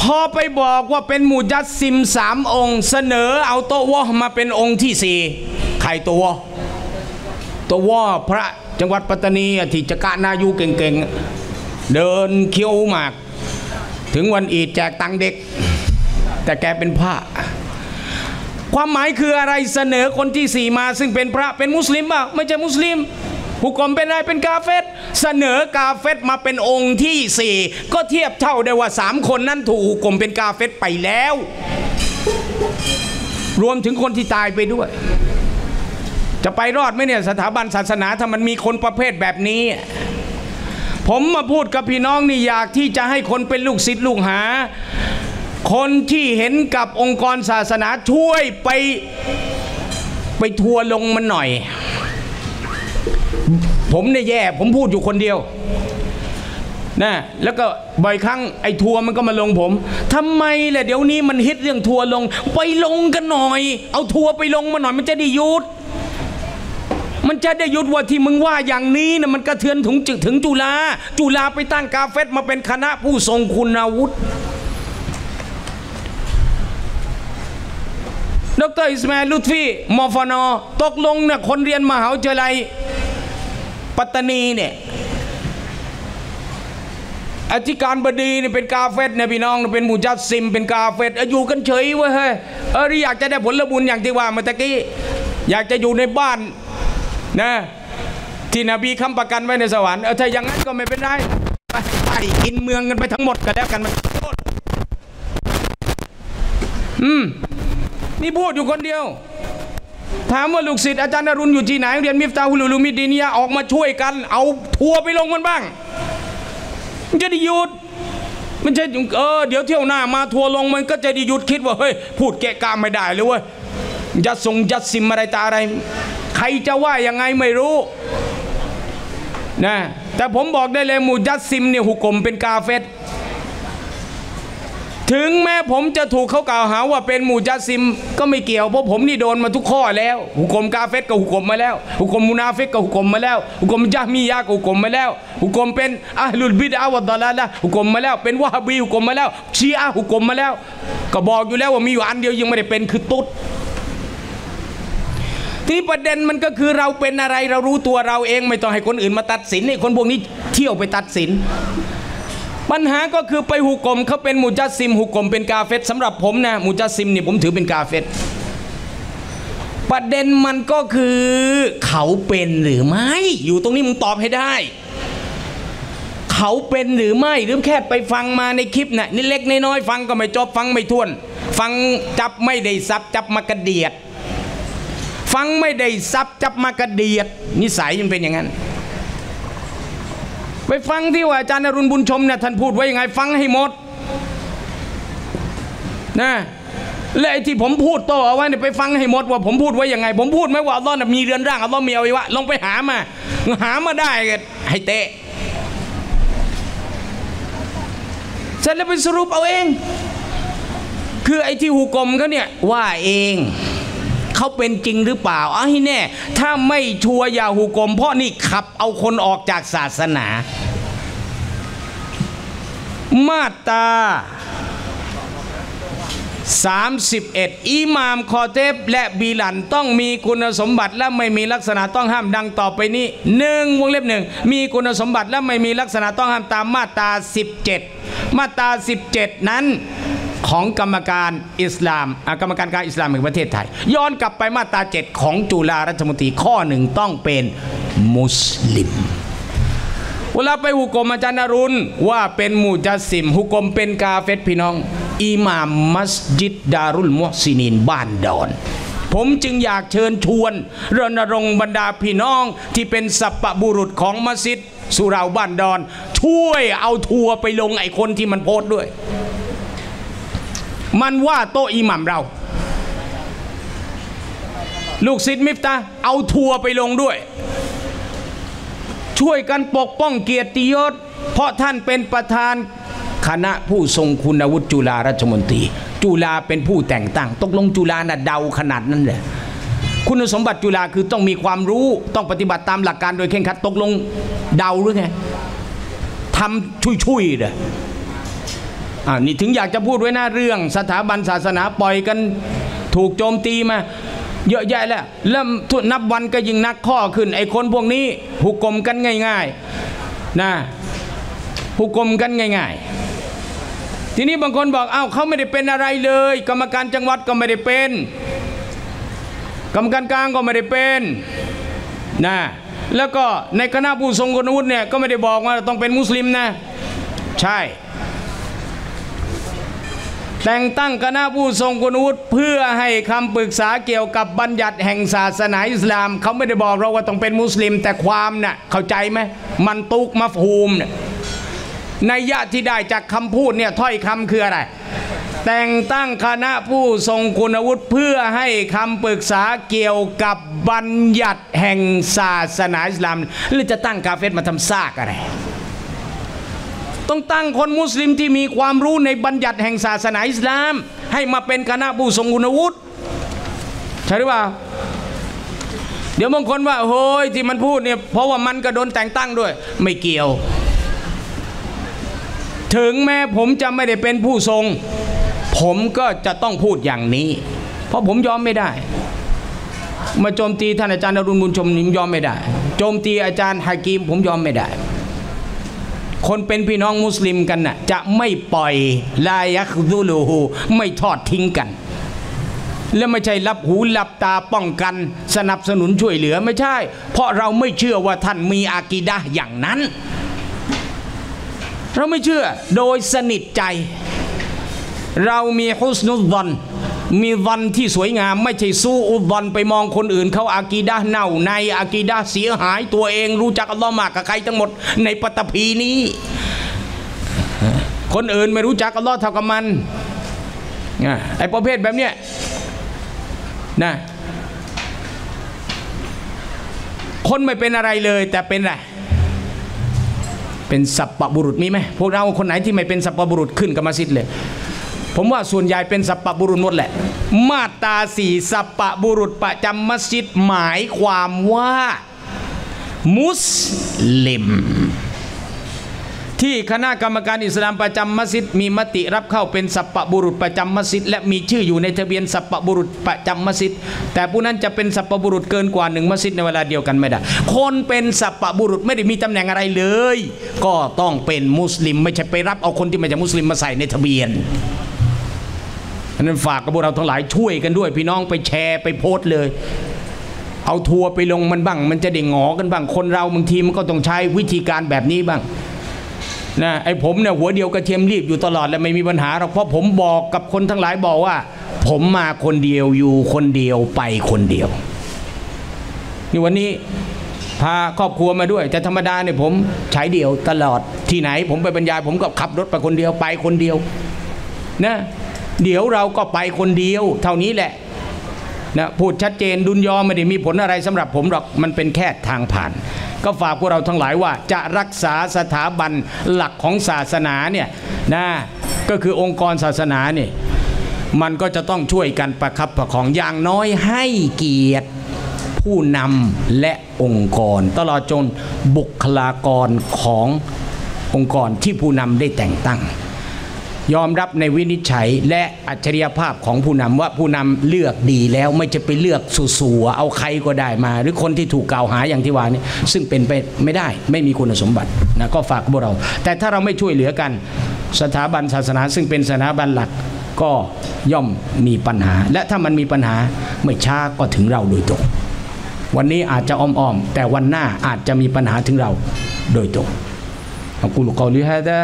พอไปบอกว่าเป็นมุญัสซิมสามองค์เสนอเอาตัววะมาเป็นองค์ที่สี่ใครตัวตัววะพระจังหวัดปัตตานีที่จะกะนายูเก่งๆเดินเคี้ยวหมากถึงวันอีดแจกตังเด็กแต่แกเป็นพระความหมายคืออะไรเสนอคนที่สี่มาซึ่งเป็นพระเป็นมุสลิมป่ะไม่ใช่มุสลิมผู้กลมเป็นอะไรเป็นกาเฟตเสนอกาเฟตมาเป็นองค์ที่สี่ก็เทียบเท่าได้ว่าสามคนนั้นถูกผู้กลมเป็นกาเฟตไปแล้วรวมถึงคนที่ตายไปด้วยจะไปรอดไหมเนี่ยสถาบันศาสนาถ้ามันมีคนประเภทแบบนี้ผมมาพูดกับพี่น้องนี่อยากที่จะให้คนเป็นลูกศิษย์ลูกหาคนที่เห็นกับองค์กรศาสนาช่วยไปไปทัวร์ลงมันหน่อยผมเนี่ยแย่ผมพูดอยู่คนเดียวนะแล้วก็บ่อยครั้งไอ้ทัวร์มันก็มาลงผมทำไมล่ะเดี๋ยวนี้มันฮิตเรื่องทัวร์ลงไปลงกันหน่อยเอาทัวร์ไปลงมาหน่อยมันจะได้หยุดมันจะได้ยุดว่าที่มึงว่าอย่างนี้นะมันกระเทือนถึงจึกถึงจุฬาจุฬาไปตั้งกาเฟตมาเป็นคณะผู้ทรงคุณวุฒิดรอิสมาอิลลุตฟีมอฟนอตกลงเนี่ยคนเรียนมหาวิทยาลัยปัตตานีเนี่ยอธิการบดีเนี่ยเป็นกาเฟตเนี่ยพี่น้องเป็นมุญัสซิมเป็นกาเฟตอยู่กันเฉยเว้ยเฮ้ยเอออยากจะได้ผลบุญอย่างที่ว่าเมื่อกี้อยากจะอยู่ในบ้านนะที่นบีค้ำประกันไว้ในสวรรค์เออถ้าอย่างนั้นก็ไม่เป็นไรไปไปกินเมืองกันไปทั้งหมดกันแล้วกันมันโทษอืมนี่พูดอยู่คนเดียวถามว่าลูกศิษย์อาจารย์อรุณอยู่ที่ไหนเรียนมิฟตาฮุลูลูมิดีเนียออกมาช่วยกันเอาทัวร์ไปลงมันบ้างมันจะได้หยุดมันจะเออเดี๋ยวเที่ยวหน้ามาทัวร์ลงมันก็จะได้หยุดคิดว่าเฮ้ยพูดแกะกามไม่ได้เลยเว้ยยัดทรงยัดซิมอะไรตาอะไรใครจะว่ายังไงไม่รู้นะแต่ผมบอกได้เลยมุญัสซิมเนี่ยหุกกลมเป็นกาเฟตถึงแม้ผมจะถูกเขากล่าวหาว่าเป็นมุญัสซิมก็ไม่เกี่ยวเพราะผมนี่โดนมาทุกข้อแล้วหุกกลมกาเฟตกับหุกกลมมาแล้วหุกกลมมุนาฟิกกับหุกกลมมาแล้วหุกกลมญะมียะกับหุกกลมมาแล้วหุกกลมเป็นอะห์ลุลบิดอะห์วัดฎอลาละห์หุกกลมมาแล้วเป็นวะฮ์บีหุกกลมมาแล้วชีอะห์หุกกลมมาแล้วก็บอกอยู่แล้วว่ามีอยู่อันเดียวยังไม่ได้เป็นคือตุ๊ดที่ประเด็นมันก็คือเราเป็นอะไรเรารู้ตัวเราเองไม่ต้องให้คนอื่นมาตัดสินไอ้คนพวกนี้เที่ยวไปตัดสินปัญหาก็คือไปหุกกลมเขาเป็นมุญัสซิมหุกกลมเป็นกาเฟรสำหรับผมนะมุญัสซิมเนี่ยผมถือเป็นกาเฟรประเด็นมันก็คือเขาเป็นหรือไม่อยู่ตรงนี้มึงตอบให้ได้เขาเป็นหรือไม่หรือแค่ไปฟังมาในคลิปน่ะนี่เล็กน้อยฟังก็ไม่จบฟังไม่ท่วนฟังจับไม่ได้ซับจับมากระเดียดฟังไม่ได้ซับจับมากระเดียดนิสัยมันเป็นอย่างนั้นไปฟังที่ว่าอาจารย์อรุณบุญชมเนี่ยท่านพูดไว้ยังไงฟังให้หมดนะและไอ้ที่ผมพูดโตเอาไว้เนี่ยไปฟังให้หมดว่าผมพูดไว้ยังไงผมพูดไหมว่าอัลลอฮ์มีเรือนร่างอัลลอฮ์มีอวัยวะลองไปหามาหามาได้ให้เตะเสร็จแล้วไปสรุปเอาเองคือไอ้ที่หุกกลมเขาเนี่ยว่าเองเขาเป็นจริงหรือเปล่าอ้าวให้แน่ถ้าไม่ชัวร์อย่าหุกกลมเพราะนี่ขับเอาคนออกจากศาสนามาตรา สามสิบเอ็ดอิหม่ามคอเตบและบีลันต้องมีคุณสมบัติและไม่มีลักษณะต้องห้ามดังต่อไปนี้หนึ่งวงเล็บหนึ่งมีคุณสมบัติและไม่มีลักษณะต้องห้ามตามมาตราสิบเจ็ดมาตราสิบเจ็ดนั้นของกรรมการอิสลามกรรมการการอิสลามแห่งประเทศไทยย้อนกลับไปมาตราเจ็ดของจุฬารัฐมนตรีข้อหนึ่งต้องเป็นมุสลิมเวลาไปหุกกลมอาจารย์นรุณว่าเป็นมุจัสซิมหุกกลมเป็นกาเฟตพี่น้องอิหม่ามมัสยิดดารุลมุฮซินีนบ้านดอนผมจึงอยากเชิญชวนรณรงค์บรรดาพี่น้องที่เป็นสัปบุรุษของมัสยิดสุเหร่าบ้านดอนช่วยเอาทัวร์ไปลงไอ้คนที่มันโพสต์ด้วยมันว่าโต๊ะอิหม่ามเราลูกศิษย์มิฟตาเอาทัวร์ไปลงด้วยช่วยกันปกป้องเกียรติยศเพราะท่านเป็นประธานคณะผู้ทรงคุณวุฒิจุฬาราชมนตรีจุฬาเป็นผู้แต่งตั้งตกลงจุฬาน่ะเดาขนาดนั้นเลยคุณสมบัติจุฬาคือต้องมีความรู้ต้องปฏิบัติตามหลักการโดยเคร่งครัดตกลงเดาหรือไงทำชุยๆเลยอ่านี่ถึงอยากจะพูดไว้หน้าเรื่องสถาบันศาสนาปล่อยกันถูกโจมตีมาเยอะแยะแล้วแล้วนับวันก็ยิ่งนักข้อขึ้นไอ้คนพวกนี้หุกกลมกันง่ายๆนะหุกกลมกันง่ายๆทีนี้บางคนบอกเอ้าเขาไม่ได้เป็นอะไรเลยกรรมการจังหวัดก็ไม่ได้เป็นกรรมการกลางก็ไม่ได้เป็นนะแล้วก็ในคณะผู้ทรงคุณวุฒิเนี่ยก็ไม่ได้บอกว่าต้องเป็นมุสลิมนะใช่แต่งตั้งคณะผู้ทรงคุณวุฒิเพื่อให้คำปรึกษาเกี่ยวกับบัญญัติแห่งศาสนาอิสลามเขาไม่ได้บอกเราว่าต้องเป็นมุสลิมแต่ความน่ะเข้าใจไหมมันตุกมัฟฮูมเนี่ยนัยยะที่ได้จากคำพูดเนี่ยถ้อยคำคืออะไรแต่งตั้งคณะผู้ทรงคุณวุฒิเพื่อให้คำปรึกษาเกี่ยวกับบัญญัติแห่งศาสนาอิสลามหรือจะตั้งกาเฟรมาทำซากอะไรต้องตั้งคนมุสลิมที่มีความรู้ในบัญญัติแห่งศาสนาอิสลามให้มาเป็นคณะผู้ทรงคุณวุฒิใช่หรือเปล่าเดี๋ยวบางคนว่าโอ้ยที่มันพูดเนี่ยเพราะว่ามันก็โดนแต่งตั้งด้วยไม่เกี่ยวถึงแม้ผมจะไม่ได้เป็นผู้ทรงผมก็จะต้องพูดอย่างนี้เพราะผมยอมไม่ได้มาโจมตีท่านอาจารย์อรุณบุญชมผมยอมไม่ได้โจมตีอาจารย์ฮากีมผมยอมไม่ได้คนเป็นพี่น้องมุสลิมกันน่ะจะไม่ปล่อยลายักดูลูฮูไม่ทอดทิ้งกันและไม่ใช่รับหูรับตาป้องกันสนับสนุนช่วยเหลือไม่ใช่เพราะเราไม่เชื่อว่าท่านมีอากีดะห์อย่างนั้นเราไม่เชื่อโดยสนิทใจเรามีฮุสนุซอนมีซอนที่สวยงามไม่ใช่ซูอุซอนไปมองคนอื่นเขาอากีดะห์เน่าในอากีดะห์เสียหายตัวเองรู้จักอัลลอฮ์มากกว่าใครทั้งหมดในปฐพีนี้คนอื่นไม่รู้จักอัลลอฮ์เท่ากับมันไอ้ประเภทแบบเนี้ยนะคนไม่เป็นอะไรเลยแต่เป็นอะไรเป็นสัปปะบุรุษมีไหมพวกเราคนไหนที่ไม่เป็นสัปปะบุรุษขึ้นกับมัสยิดเลยผมว่าส่วนใหญ่เป็นสัปปะบุรุษหมดแหละมาตราสี่สัปปะบุรุษประจำมัสยิดหมายความว่ามุสลิมที่คณะกรรมการอิสลามประจำมัสยิดมีมติรับเข้าเป็นสัปปะบุรุษประจำมัสยิดและมีชื่ออยู่ในทะเบียนสัปปะบุรุษประจำมัสยิดแต่ผู้นั้นจะเป็นสัปปะบุรุษเกินกว่าหนึ่งมัสยิดในเวลาเดียวกันไม่ได้คนเป็นสัปปะบุรุษไม่ได้มีตำแหน่งอะไรเลยก็ต้องเป็นมุสลิมไม่ใช่ไปรับเอาคนที่ไม่ใช่มุสลิมมาใส่ในทะเบียนอันนั้นฝากกับพวกเราทั้งหลายช่วยกันด้วยพี่น้องไปแชร์ไปโพสต์เลยเอาทัวร์ไปลงมันบ้างมันจะเด้งหงอกันบ้างคนเราบางทีมันก็ต้องใช้วิธีการแบบนี้บ้างนะไอ้ผมเนี่ยหัวเดียวกระเทียมรีบอยู่ตลอดและไม่มีปัญหาหรอกเพราะผมบอกกับคนทั้งหลายบอกว่าผมมาคนเดียวอยู่คนเดียวไปคนเดียวนี่วันนี้พาครอบครัวมาด้วยแต่ธรรมดาเนี่ยผมใช้เดียวตลอดที่ไหนผมไปบรรยายผมก็ขับรถไปคนเดียวไปคนเดียวนะเดี๋ยวเราก็ไปคนเดียวเท่านี้แหละนะพูดชัดเจนดุนยอไม่ได้มีผลอะไรสำหรับผมหรอกมันเป็นแค่ทางผ่านก็ฝากพวกเราทั้งหลายว่าจะรักษาสถาบันหลักของศาสนาเนี่ยนะก็คือองค์กรศาสนาเนี่ยมันก็จะต้องช่วยกันประคับประคองอย่างน้อยให้เกียรติผู้นำและองค์กรตลอดจนบุคลากรขององค์กรที่ผู้นำได้แต่งตั้ง ยอมรับในวินิจฉัยและอัจฉริยภาพของผู้นำว่าผู้นำเลือกดีแล้วไม่จะไปเลือกสู่ๆเอาใครก็ได้มาหรือคนที่ถูกกล่าวหาอย่างที่ว่านี้ซึ่งเป็นไปไม่ได้ไม่มีคุณสมบัตินะก็ฝากพวกเราแต่ถ้าเราไม่ช่วยเหลือกันสถาบันศาสนาซึ่งเป็นสถาบันหลักก็ย่อมมีปัญหาและถ้ามันมีปัญหาไม่ช้าก็ถึงเราโดยตรงวันนี้อาจจะอ้อมๆแต่วันหน้าอาจจะมีปัญหาถึงเราโดยตรงอักูลกอลิฮาซา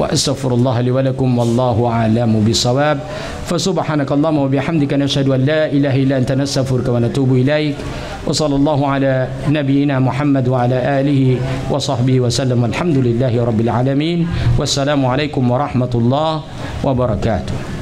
وأستغفر الله لي ولكم والله أعلم بالصواب فسبحانك اللهم وبحمدك نشهد أن لا إله إلا أنت نستغفرك ونتوب إليك وصلى الله على نبينا محمد وعلى آله وصحبه وسلم الحمد لله رب العالمين والسلام عليكم ورحمة الله وبركاته